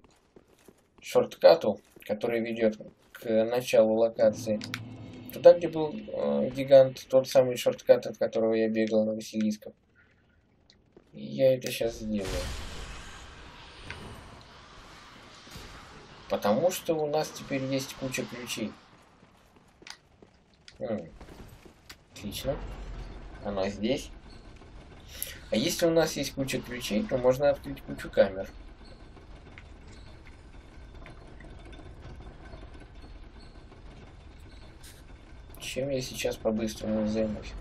шорткату, который ведет к началу локации. Туда, где был гигант, тот самый шорткат, от которого я бегал на Василиском. Я это сейчас сделаю. Потому что у нас теперь есть куча ключей. Отлично. Она здесь. А если у нас есть куча ключей, то можно открыть кучу камер. Чем я сейчас по-быстрому займусь?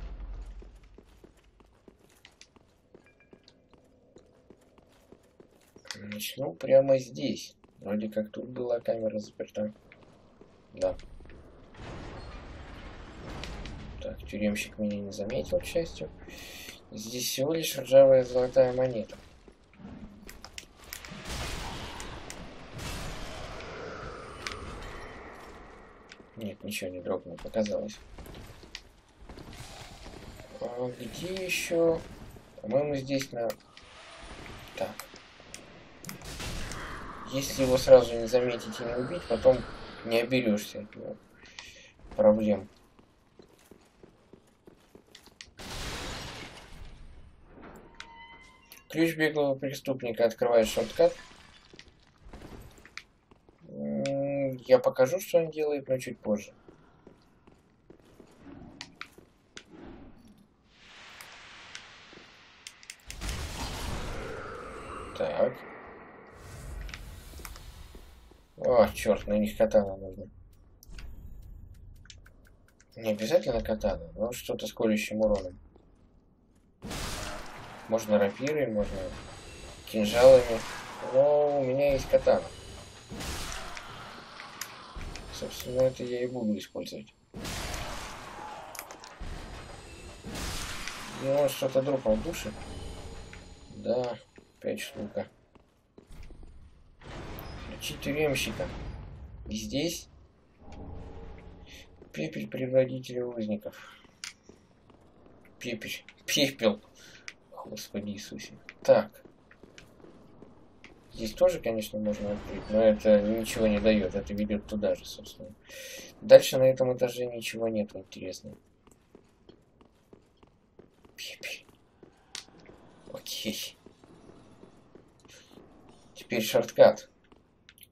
Начну прямо здесь. Вроде как тут была камера заперта. Да. Так, тюремщик меня не заметил, к счастью. Здесь всего лишь ржавая золотая монета. Нет, ничего не дрогнуло, показалось. А где еще? По-моему, здесь на... Так. Если его сразу не заметить и не убить, потом не оберешься от него. Проблем. Ключ беглого преступника открывает шорткат. Я покажу, что он делает, но чуть позже. Так. О, черт, на них катана нужно. Не обязательно катана, но что-то с колющим уроном. Можно рапирой, можно кинжалами. Но у меня есть катана. Собственно, это я и буду использовать. И он что-то дропал души. Да, 5 штук. Включи тюремщика. И здесь пепель предводителя узников. Пепель. Пепел. Господи Иисусе. Так. Здесь тоже, конечно, можно открыть, но это ничего не дает. Это ведет туда же, собственно. Дальше на этом этаже ничего нету интересного. Пепель. Окей. Теперь шорткат.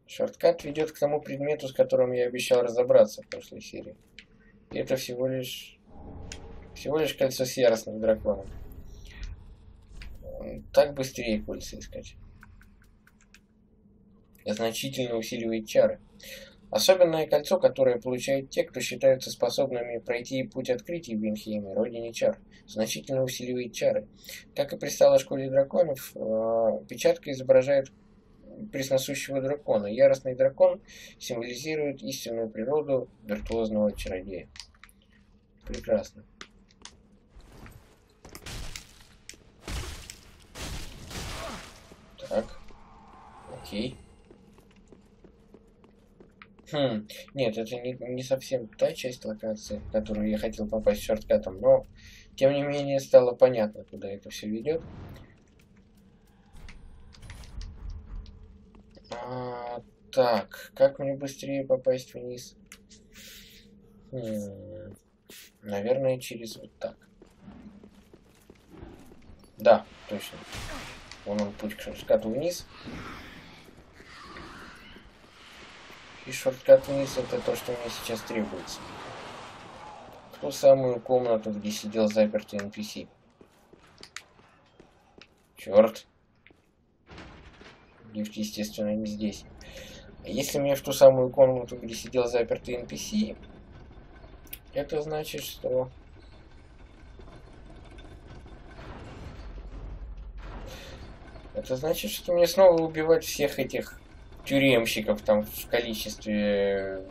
Шорткат ведет к тому предмету, с которым я обещал разобраться в прошлой серии. И это всего лишь кольцо с яростным драконом. Так быстрее кольца искать. Значительно усиливает чары. Особенное кольцо, которое получают те, кто считаются способными пройти путь открытий в Винхейме, родине чар. Значительно усиливает чары. Как и пристало школе драконов, печатка изображает пресносущего дракона. Яростный дракон символизирует истинную природу виртуозного чародея. Прекрасно. Так. Окей. Хм, нет, это не совсем та часть локации, в которую я хотел попасть шорткатом, но, тем не менее, стало понятно, куда это все ведет. Так, как мне быстрее попасть вниз? Наверное, через вот так. Да, точно. Вон он, путь к шорткату вниз. И шорткат вниз — это то, что мне сейчас требуется. В ту самую комнату, где сидел запертый NPC. Черт. Лифт, естественно, не здесь. Если мне в ту самую комнату, где сидел запертый NPC, это значит, что... Это значит, что мне снова убивать всех этих... тюремщиков там в количестве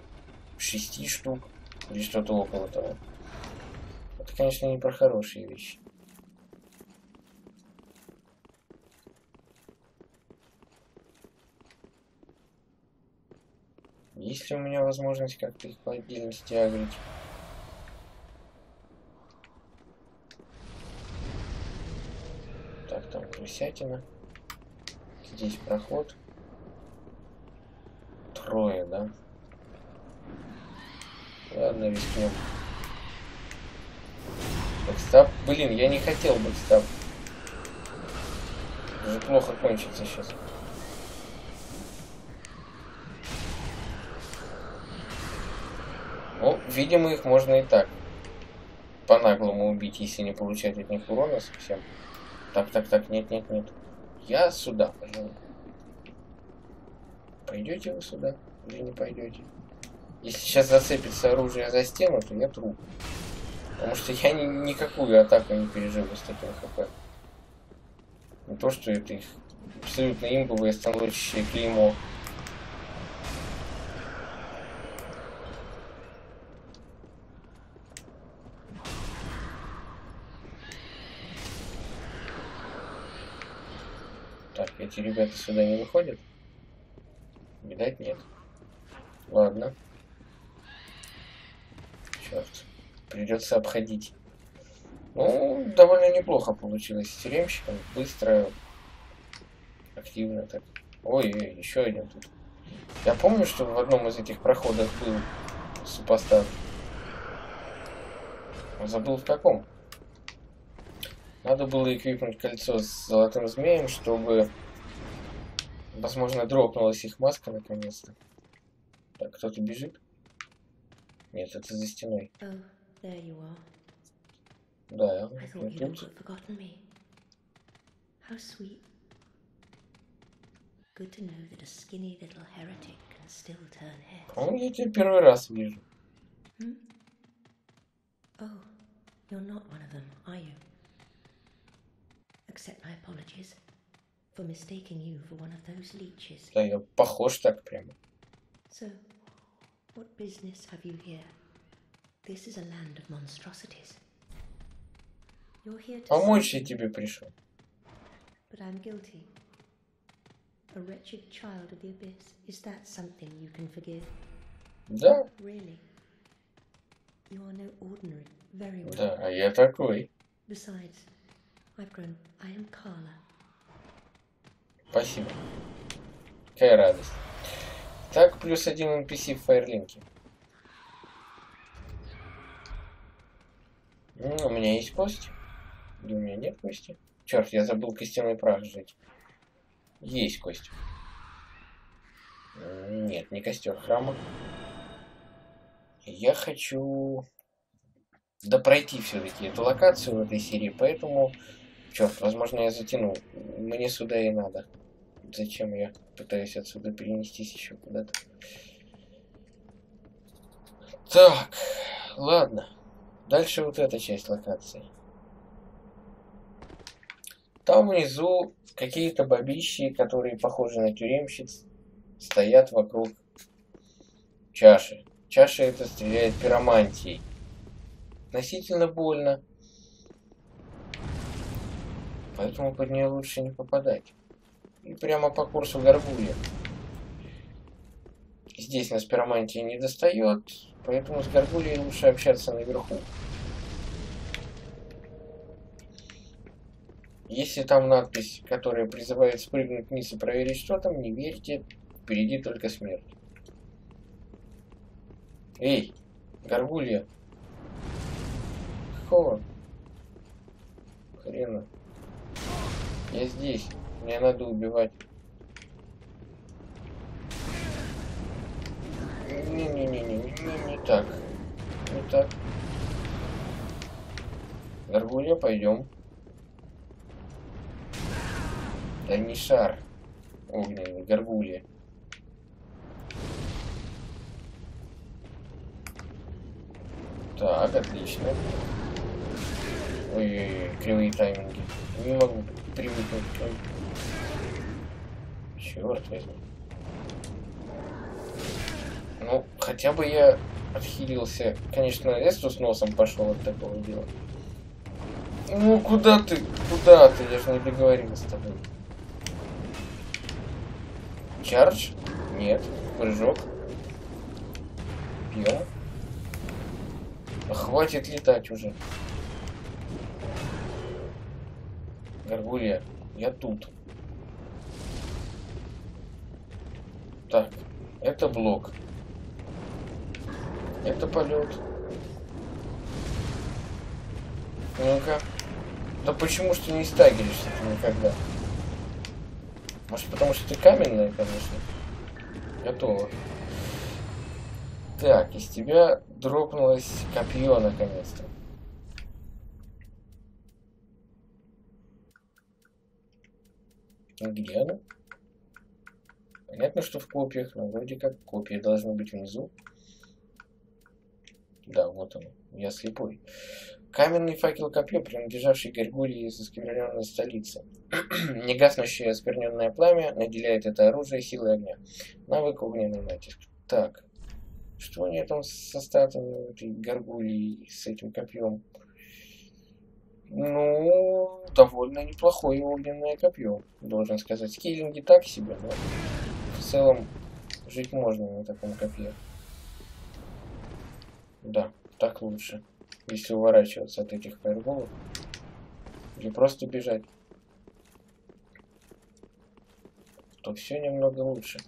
6 штук или что-то около того. Это, конечно, не про хорошие вещи. Есть ли у меня возможность как-то их по отдельности агрить? Так, там крысятина. Здесь проход. 3, да? Ладно, рискнем. Бэкстап? Блин, я не хотел бэкстап. Уже плохо кончится сейчас. Ну, видимо, их можно и так. По-наглому убить, если не получать от них урона совсем. Так, нет. Я сюда, пожалуй. Пойдете вы сюда или не пойдете? Если сейчас зацепится оружие за стену, то я труп. Потому что я никакую атаку не переживу с таким хп. Не то, что это их абсолютно имбовое становящее клеймо. Так, эти ребята сюда не выходят? Видать, нет. Ладно. Черт. Придется обходить. Ну, довольно неплохо получилось с тюремщиком. Быстро. Активно так. Ой, еще один тут. Я помню, что в одном из этих проходов был супостат. Забыл в каком. Надо было эквипнуть кольцо с золотым змеем, чтобы... Возможно, дропнулась их маска наконец-то. Так, кто-то бежит? Нет, это за стеной. Да, я тут. О, я тебя первый раз вижу. Oh, you're not one of them, are you? Accept my apologies for mistaking you for one of those leeches. Да, я похож так прямо. So, what business have you here? This is a land of monstrosities. You're here to помочь я тебе пришел. But I'm guilty. A wretched child of the abyss. Is that something you can forgive? Да. Really? You are no ordinary. Very well. Да, а я такой. Besides, I've grown. I am Carla. Спасибо. Какая радость. Так, плюс один NPC в Firelink. У меня есть кость. Да у меня нет кости. Черт, я забыл костяной прах жить. Есть кость. Нет, не костер храма. Я хочу допройти все-таки эту локацию в этой серии, поэтому... Черт, возможно, я затяну. Мне сюда и надо. Зачем я пытаюсь отсюда перенестись еще куда-то? Так, ладно. Дальше вот эта часть локации. Там внизу какие-то бабищи, которые похожи на тюремщиц, стоят вокруг чаши. Чаша это стреляет пиромантией. Относительно больно. Поэтому под нее лучше не попадать. И прямо по курсу горгулья. Здесь нас пиромантия не достает, поэтому с горгульей лучше общаться наверху. Если там надпись, которая призывает спрыгнуть вниз и проверить, что там, не верьте, впереди только смерть. Эй, горгулья. Какого хрена? Я здесь. Мне надо убивать. Не так. Не так. Горгулья, пойдем. Да не шар. Огненный, горгулья. Так, отлично. Ой-ой-ой, кривые тайминги. Не могу привыкнуть. Черт возьми. Ну, хотя бы я отхилился. Конечно, Эсту с носом пошел от такого дела. Ну, куда ты? Куда ты? Я же не договорился с тобой. Чардж? Нет. Прыжок. Пьем. Хватит летать уже. Горгулья, я тут. Так, это блок. Это полет. Ну-ка. Да почему ж ты не стагеришься никогда? Может потому что ты каменная, конечно. Готово. Так, из тебя дропнулось копье наконец-то. Где оно? Понятно, что в копьях, но вроде как копии должны быть внизу. Да, вот оно. Я слепой. Каменный факел копье, принадлежавший горгулье из оскверненной столицы. Негаснущее оскверненное пламя наделяет это оружие силой огня. Навык огненный натиск. Так. Что у нее там со статуей этой горгульи с этим копьем? Ну, довольно неплохое огненное копье, должен сказать. Скиллинги так себе, но в целом жить можно на таком копье. Да, так лучше, если уворачиваться от этих фаерболов. Или просто бежать. То все немного лучше.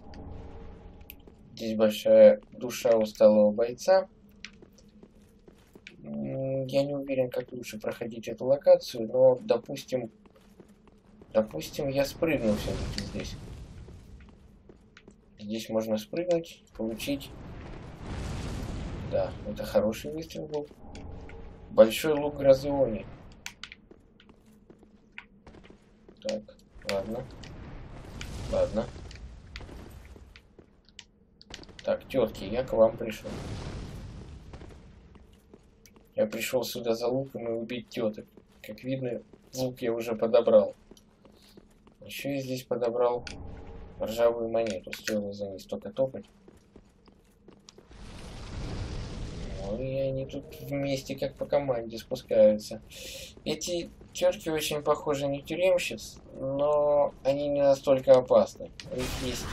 Здесь большая душа усталого бойца. Я не уверен, как лучше проходить эту локацию, но, допустим, я спрыгну все-таки здесь. Здесь можно спрыгнуть, получить... Да, это хороший выстрел был. Большой лук грозы Они. Так, ладно. Ладно. Так, тетки, я к вам пришел. Я пришел сюда за луком и убить теток. Как видно, лук я уже подобрал. Еще я здесь подобрал ржавую монету. Стоило за ней столько топать. Ну и они тут вместе, как по команде, спускаются. Эти тетки очень похожи на тюремщиц, но они не настолько опасны. У них есть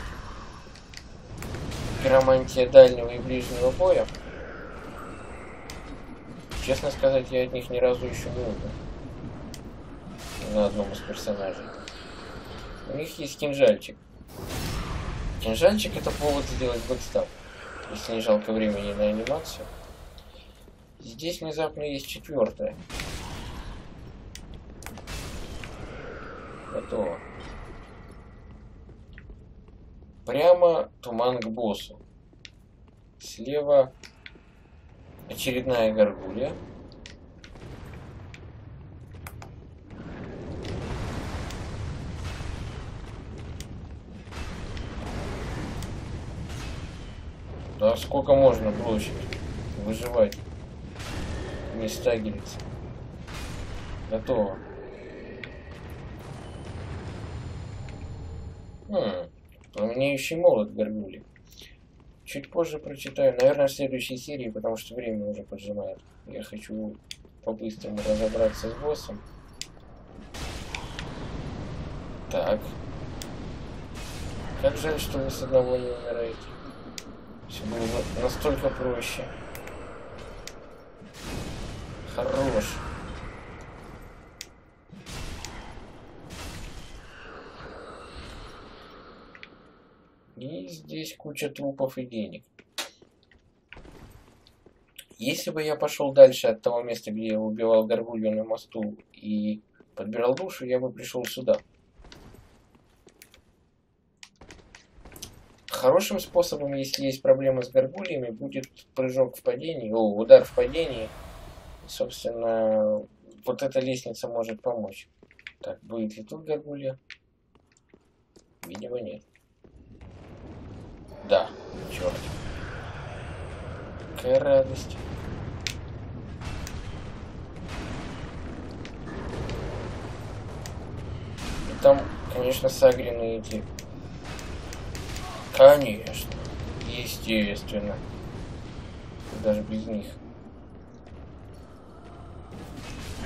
пиромантия дальнего и ближнего боя. Честно сказать, я от них ни разу еще не убил. На одном из персонажей. У них есть кинжальчик. Кинжальчик — это повод сделать бэкстап, если не жалко времени на анимацию. Здесь внезапно есть четвертая. Готово. Прямо туман к боссу. Слева очередная горгулья. Да сколько можно блочить, выживать? Не стагериться. Готово. Пламенеющий молот горгули. Чуть позже прочитаю, наверное, в следующей серии, потому что время уже поджимает. Я хочу по-быстрому разобраться с боссом. Так. Как жаль, что вы с одного не умираете. Все было настолько проще. Хорош. И здесь куча трупов и денег. Если бы я пошел дальше от того места, где я убивал горгулью на мосту и подбирал душу, я бы пришел сюда. Хорошим способом, если есть проблемы с горгульями, будет прыжок в падении, удар в падении. Собственно, вот эта лестница может помочь. Так, будет ли тут горгулья? Видимо, нет. Да, черт. Какая радость. И там, конечно, сагренные эти. Конечно. Естественно. Даже без них.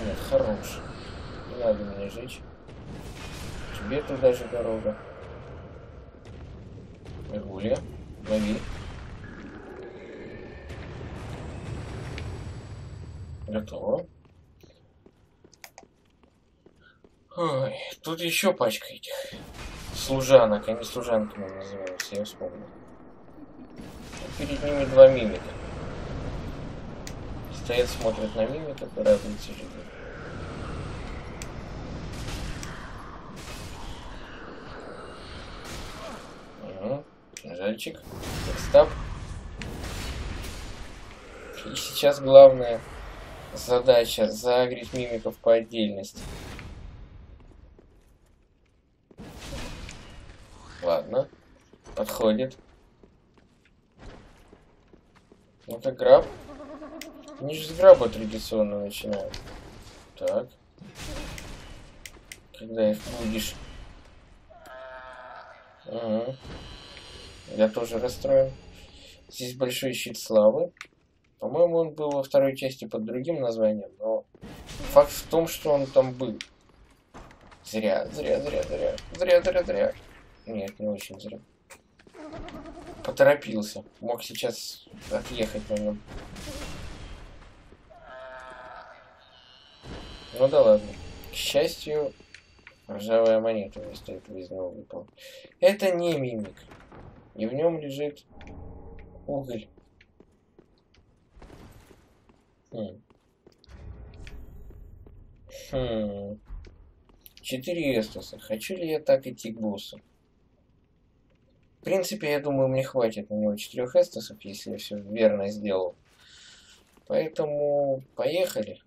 Нет, хорош. Не надо меня жечь. Тебе туда же дорога. Гуля, лови. Готово. Ой, тут еще пачка этих служанок, они служанками называются, я вспомнил. Перед ними два мимика. Стоят, смотрят на мимика, радуются жизни. Жальчик, стаб. И сейчас главная задача — загреть мимиков по отдельности. Ладно, подходит. Ну-ка, граб. Они же с граба традиционно начинают. Так. Когда их будешь. Ага. Я тоже расстроен. Здесь большой щит славы. По-моему, он был во второй части под другим названием, но факт в том, что он там был. Зря. Нет, не очень зря. Поторопился. Мог сейчас отъехать на нем. Ну да ладно. К счастью, ржавая монета вместо этого из него выпала. Это не мимик. И в нем лежит уголь. Четыре эстуса. Хочу ли я так идти к боссу? В принципе, я думаю, мне хватит на него 4 эстусов, если я все верно сделал. Поэтому поехали.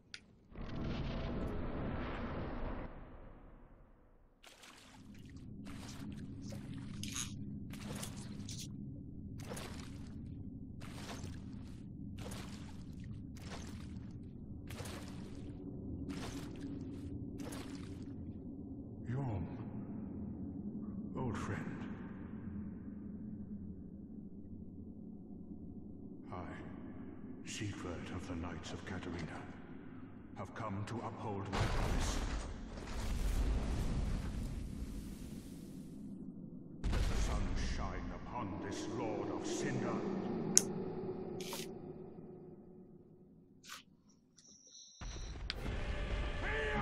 old friend. I, Siegbert of the Knights of Katarina, have come to uphold my promise. Let the sun shine upon this Lord of Cinder.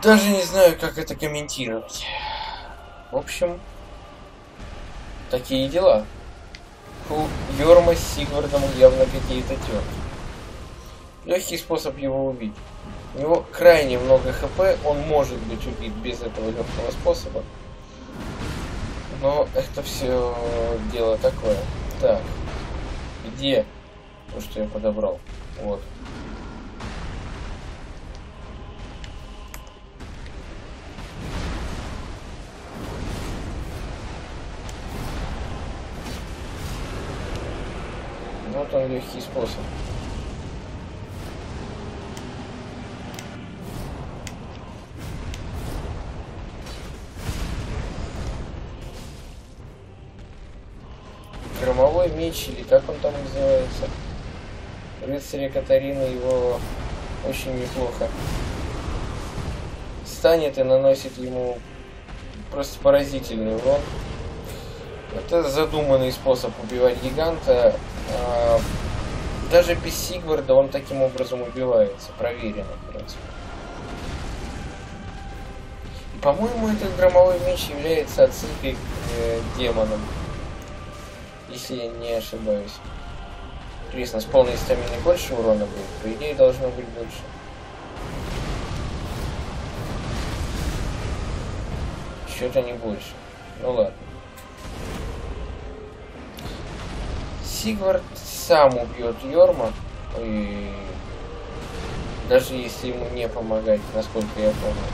Даже не знаю, как это комментировать. В общем, такие дела. У Йорма с Сигвардом явно какие-то терки. Легкий способ его убить. У него крайне много хп, он может быть убит без этого легкого способа. Но это все дело такое. Так, где то, что я подобрал? Вот. Вот он, легкий способ. Громовой меч, или как он там называется. Рыцаря Катарина его очень неплохо станет и наносит ему просто поразительный урон. Это задуманный способ убивать гиганта. Даже без Сигварда он таким образом убивается. Проверено, в принципе. И, по-моему, этот громовой меч является отсылкой к демонам. Если я не ошибаюсь. Интересно, с полной стаминой больше урона будет? По идее, должно быть больше. Чего-то не больше. Ну ладно. Сигвард сам убьет Йорма, и даже если ему не помогать, насколько я помню.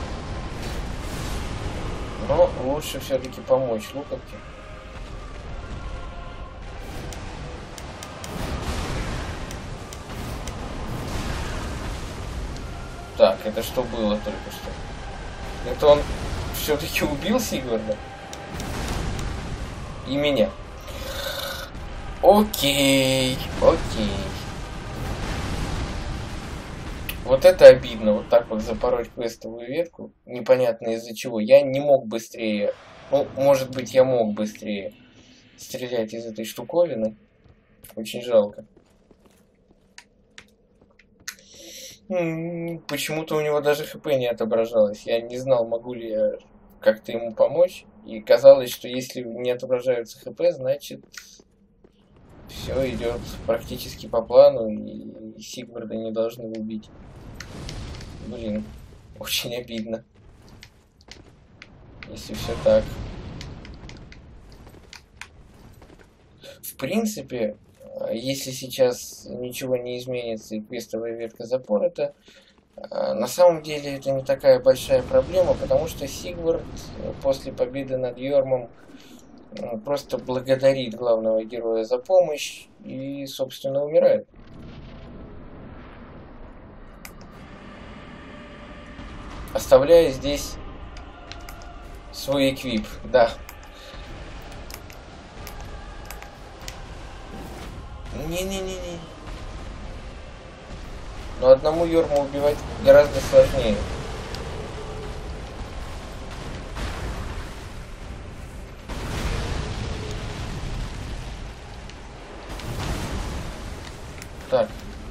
Но лучше все-таки помочь Луковке. Так, это что было только что? Это он все-таки убил Сигварда? И меня. Окей, окей. Вот это обидно, вот так вот запороть квестовую ветку. Непонятно из-за чего. Я не мог быстрее... Ну, может быть, я мог быстрее стрелять из этой штуковины. Очень жалко. Почему-то у него даже хп не отображалось. Я не знал, могу ли я как-то ему помочь. И казалось, что если не отображаются хп, значит... Все идет практически по плану, и Сигварда не должны убить. Блин, очень обидно. Если все так. В принципе, если сейчас ничего не изменится и квестовая ветка запорота, на самом деле это не такая большая проблема, потому что Сигвард после победы над Йормом просто благодарит главного героя за помощь и, собственно, умирает. Оставляя здесь свой эквип, да. Не-не-не-не. Но одному Йорма убивать гораздо сложнее. Так,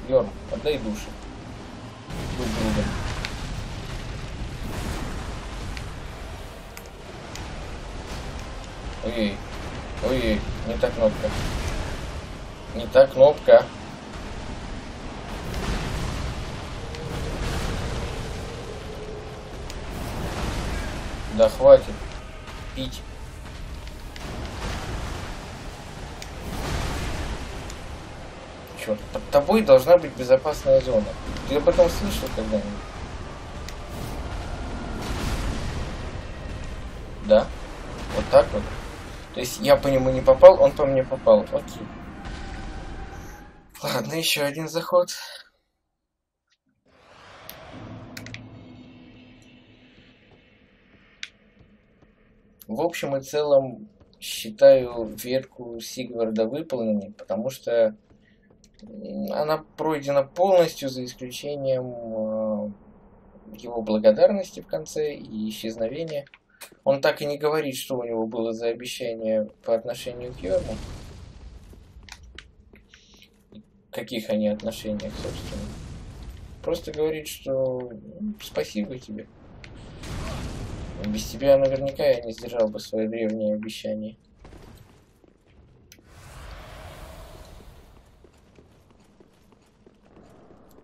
Йорм, отдай души. Будь другом. Ой-ой, ой-ой, не та кнопка. Не та кнопка. Да хватит пить. Под тобой должна быть безопасная зона. Ты об этом слышал когда-нибудь? Да. Вот так вот. То есть я по нему не попал, он по мне попал. Окей. Ладно, еще один заход. В общем и целом, считаю ветку Сигварда выполненной, потому что она пройдена полностью, за исключением его благодарности в конце и исчезновения. Он так и не говорит, что у него было за обещание по отношению к Йорму. Каких они отношениях, собственно. Просто говорит, что спасибо тебе. Без тебя наверняка я не сдержал бы свои древние обещания.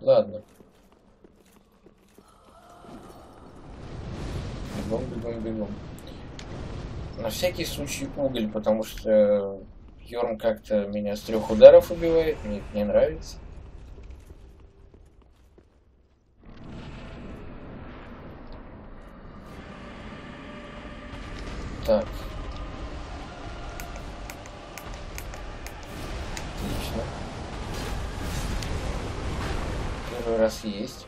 Ладно. Бегом. На всякий случай уголь, потому что Йорм как-то меня с 3 ударов убивает, мне это не нравится. Так. Отлично. Первый раз есть.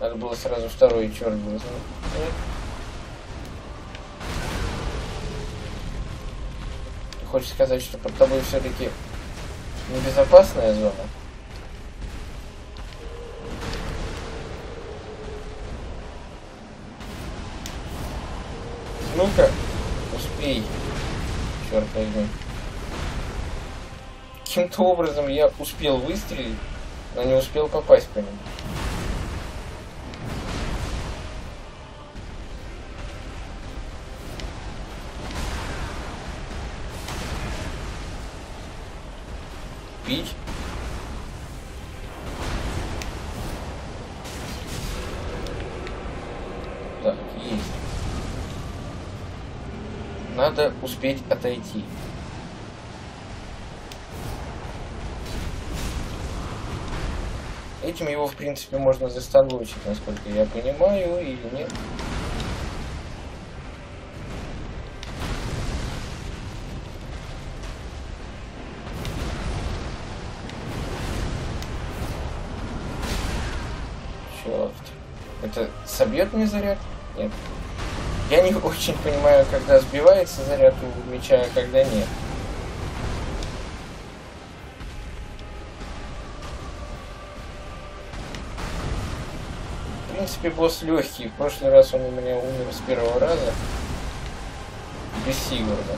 Надо было сразу второй, черт возьми. Хочешь сказать, что под тобой все-таки небезопасная зона? Ну-ка, успей, черт возьми. Каким-то образом я успел выстрелить, но не успел попасть по нему. Так, есть. Надо успеть отойти. Этим его, в принципе, можно застолбочить, насколько я понимаю, или нет. Собьет мне заряд? Нет. Я не очень понимаю, когда сбивается заряд у меча, а когда нет. В принципе, босс легкий. В прошлый раз он у меня умер с 1-го раза. Без Сигварда.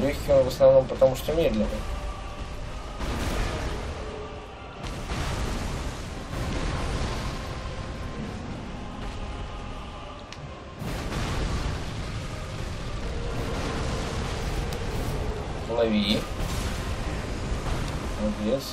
Легкий он в основном потому, что медленный. Лови. Молодец.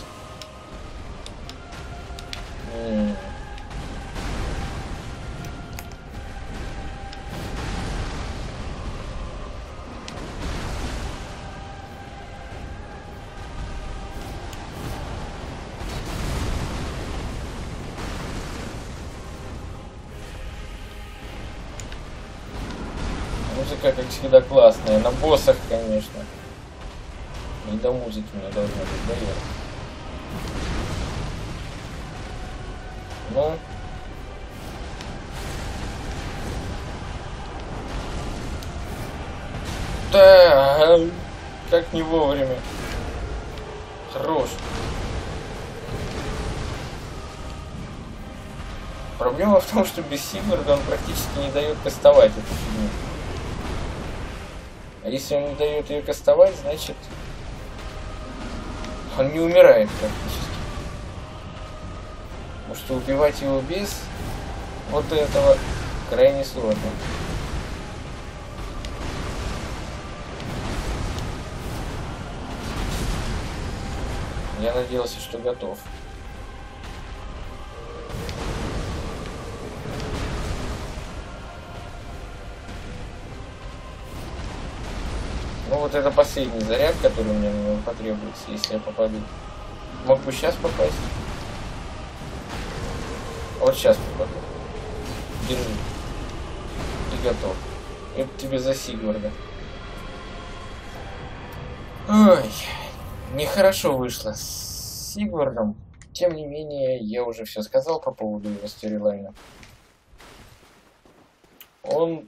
Музыка, как всегда, классная. На боссах, конечно. Не до музыки мне должно быть доехать. Ну. Да, как не вовремя. Хорош. Проблема в том, что без Сигварда он практически не дает кастовать эту фигню. А если он не дает ее кастовать, значит, он не умирает практически. Потому что убивать его без вот этого крайне сложно. Я надеялся, что готов. Вот это последний заряд, который мне потребуется, если я попаду. Мог бы сейчас попасть. Вот сейчас попаду. Держи. И готов. Это тебе за Сигварда. Ой, нехорошо вышло с Сигвардом. Тем не менее, я уже все сказал по поводу его стерилайна. Он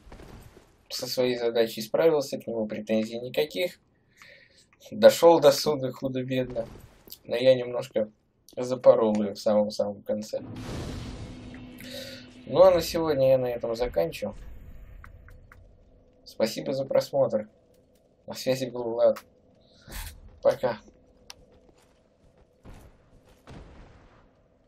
со своей задачей справился, к нему претензий никаких. Дошел до суда худо-бедно. Но я немножко запорол ее в самом-самом конце. Ну а на сегодня я на этом заканчиваю. Спасибо за просмотр. На связи был Влад. Пока.